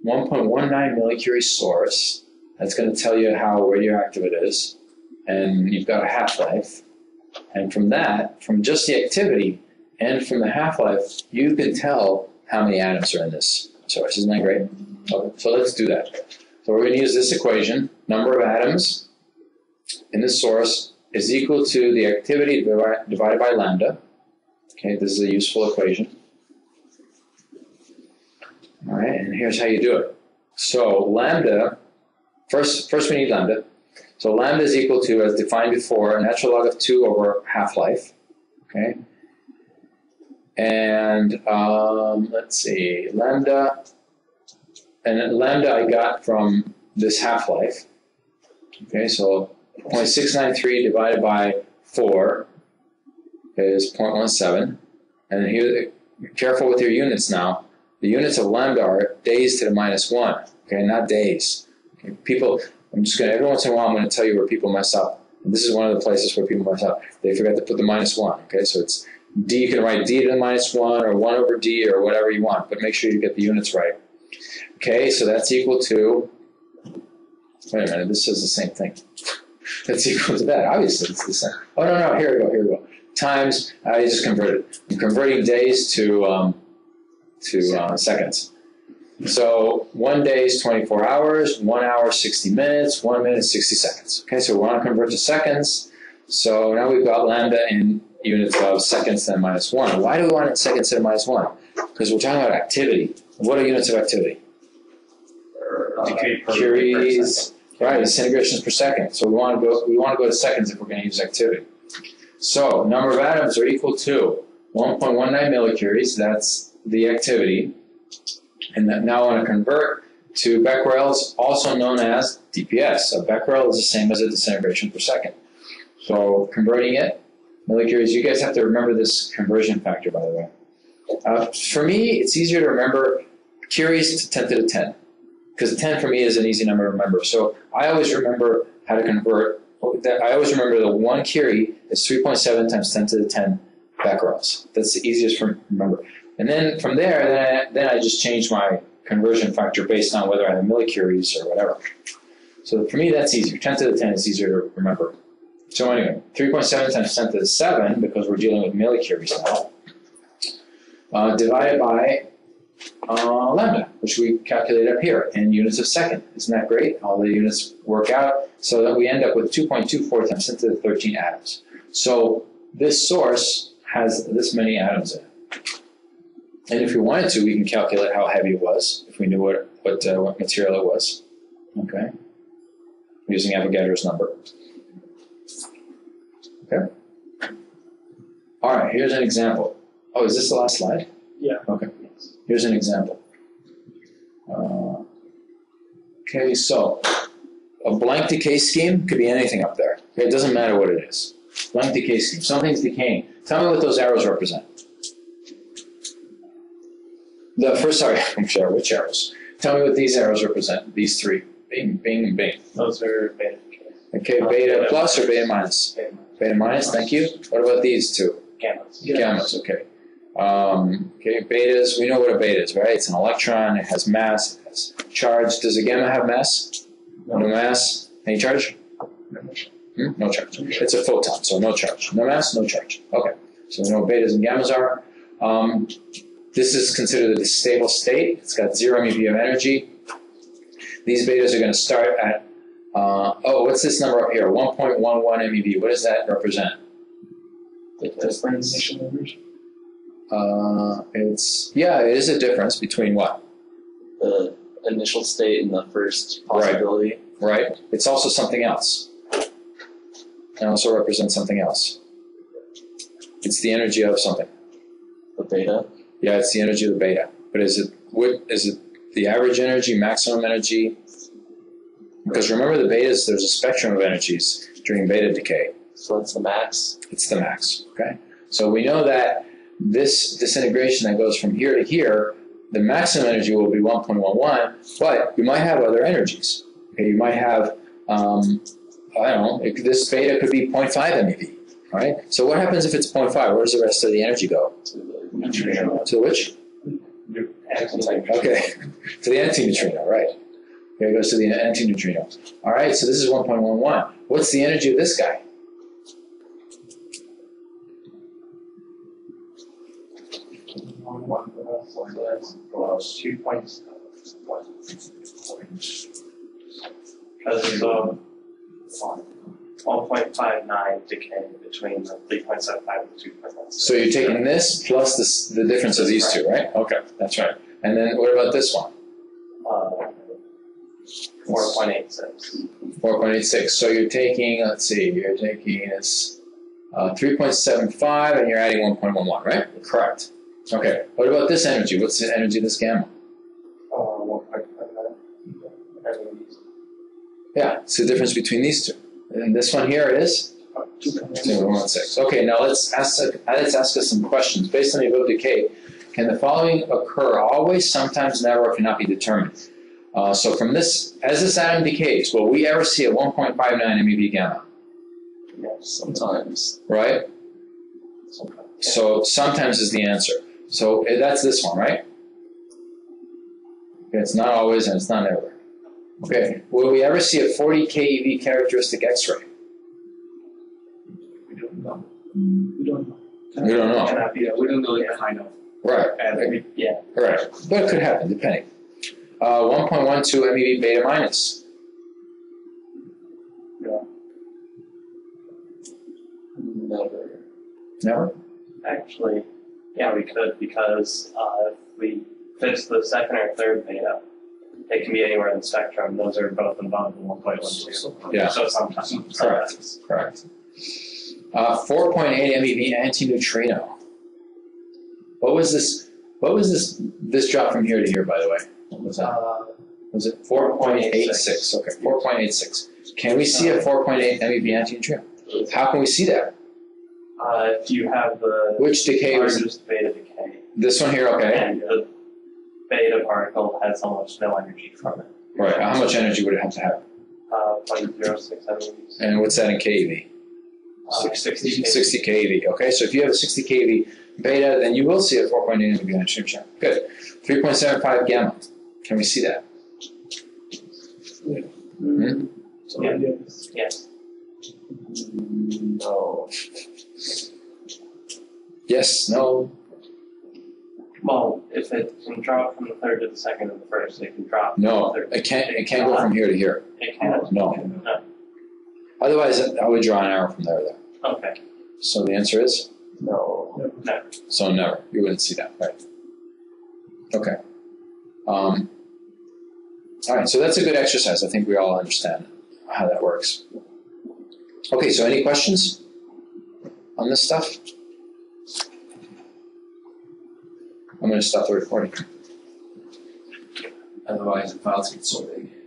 millicurie source. That's going to tell you how radioactive it is, and you've got a half-life. And from that, from just the activity and from the half-life, you can tell how many atoms are in this source. Isn't that great? Okay, so let's do that. So we're going to use this equation. Number of atoms in the source is equal to the activity divided by lambda. Okay, this is a useful equation. All right, and here's how you do it. So lambda... First we need lambda. So lambda is equal to, as defined before, natural log of 2 over half-life. Okay. And let's see, lambda, and lambda I got from this half-life. Okay, so 0.693 divided by 4 is 0.17. And here, careful with your units now. The units of lambda are days to the -1. Okay, not days. People, I'm just going to, every once in a while I'm going to tell you where people mess up. And this is one of the places where people mess up. They forget to put the -1, okay? So it's D, you can write D to the -1 or 1 over D or whatever you want, but make sure you get the units right. Okay, so that's equal to, wait a minute, this says the same thing. That's equal to that, obviously it's the same. Oh, no, no, here we go. Times, I just converted. I'm converting days to seconds. So 1 day is 24 hours, 1 hour 60 minutes, 1 minute 60 seconds. Okay, so we want to convert to seconds. So now we've got lambda in units of seconds to the -1. Why do we want it seconds to the -1? Because we're talking about activity. What are units of activity? Curie's, right, disintegrations per second. So we want to go to seconds if we're going to use activity. So number of atoms are equal to 1.19 millicuries, that's the activity. And that now I want to convert to becquerels, also known as DPS. So becquerel is the same as a disintegration per second. So converting it, millicuries, you guys have to remember this conversion factor, by the way. For me, it's easier to remember curies to 10 to the 10, because 10 for me is an easy number to remember. So I always remember how to convert. I always remember the 1 curie is 3.7 times 10 to the 10 becquerels. That's the easiest to remember. And then from there, then I just change my conversion factor based on whether I have millicuries or whatever. So for me, that's easier. 10 to the 10 is easier to remember. So anyway, 3.7 times 10 to the 7, because we're dealing with millicuries now, divided by lambda, which we calculate up here in units of second. Isn't that great? All the units work out so that we end up with 2.24 times 10 to the 13 atoms. So this source has this many atoms in it. And if we wanted to, we can calculate how heavy it was if we knew what material it was. Okay, using Avogadro's number. Okay. All right. Here's an example. Oh, is this the last slide? Yeah. Okay. Here's an example. Okay, so a blank decay scheme could be anything up there. Okay, it doesn't matter what it is. Blank decay scheme. Something's decaying. Tell me what those arrows represent. Which arrows? Tell me what these arrows represent. These three. Bing, bing, bing. Those are beta. Okay, beta plus or beta minus? Beta minus, thank you. What about these two? Gammas. Gammas, okay. Okay, betas, we know what a beta is, right? It's an electron, it has mass, it has charge. Does a gamma have mass? No, no mass. Any charge? No. No charge. It's a photon, so no charge. No mass, no charge. Okay, so we know what betas and gammas are. This is considered a stable state. It's got 0 MeV of energy. These betas are going to start at, what's this number up here? 1.11 MeV. What does that represent? The difference. It is a difference between what? The initial state and the first possibility. Right. Right. It's also something else. It also represents something else. It's the energy of something. The beta? Yeah, it's the energy of the beta. But is it the average energy, maximum energy? Because remember the betas, there's a spectrum of energies during beta decay. So it's the max? It's the max, okay? So we know that this disintegration that goes from here to here, the maximum energy will be 1.11, but you might have other energies. Okay, you might have, this beta could be 0.5 MeV, all right? So what happens if it's 0.5? Where does the rest of the energy go? To the neutrino. To which? Okay, to the antineutrino, right. Here it goes to the antineutrino. All right, so this is 1.11. What's the energy of this guy? Plus 2.1. Because it's 1.59 decaying between the 3.75 and 2.1. So you're taking this plus this, the difference of these two, right? Okay, that's right. And then what about this one? 4.86. 4.86. So you're taking, let's see, you're taking this 3.75 and you're adding 1.11, right? Correct. Okay. What about this energy? What's the energy of this gamma? 1.59. Yeah, it's the difference between these two. And this one here is? 2.16. Okay, now let's ask us some questions. Based on the above decay, can the following occur always, sometimes, never, or cannot be determined? So from this, as this atom decays, will we ever see a 1.59 MeV gamma? Yes, sometimes. Right? Sometimes. So sometimes is the answer. So that's this one, right? Okay, it's not always and it's not ever. Okay, will we ever see a 40 keV characteristic X-ray? We don't know. We don't know. We don't know. We don't know yet. I know. Right. Yeah. Right. But it could happen, depending. 1.12 MeV beta minus. Yeah. Never. Never? Actually, yeah, we could, because if we fix the second or third beta, it can be anywhere in the spectrum. Those are both involved in 1.12. Yeah. So sometimes. Correct. Correct. 4.8 MeV antineutrino. What was this drop from here to here, by the way? What was that? Was it 4.86? Okay, 4.86. Can we see a 4.8 MeV antineutrino? How can we see that? If you have the largest beta decay. This one here, okay. And the beta particle has almost no energy from it. Right. How much energy would it have to have? 0.06 MeV. And what's that in keV? 60 keV. Okay, so if you have a 60 keV beta, then you will see a 4.8 MeV energy return. Good. 3.75 gamma. Can we see that? Yeah. Mm-hmm. Yes. Yes. No. Yes. No. Well, if it can drop from the third to the second to the first, it can drop. No, from the third it can't. It can't go from here to here. It can't. No. No. Otherwise, I would draw an arrow from there. Okay. So the answer is no. Never. So never. You wouldn't see that, right? Okay. All right. So that's a good exercise. I think we all understand how that works. Okay. So any questions on this stuff? I'm going to stop the recording. Otherwise, the files get so big.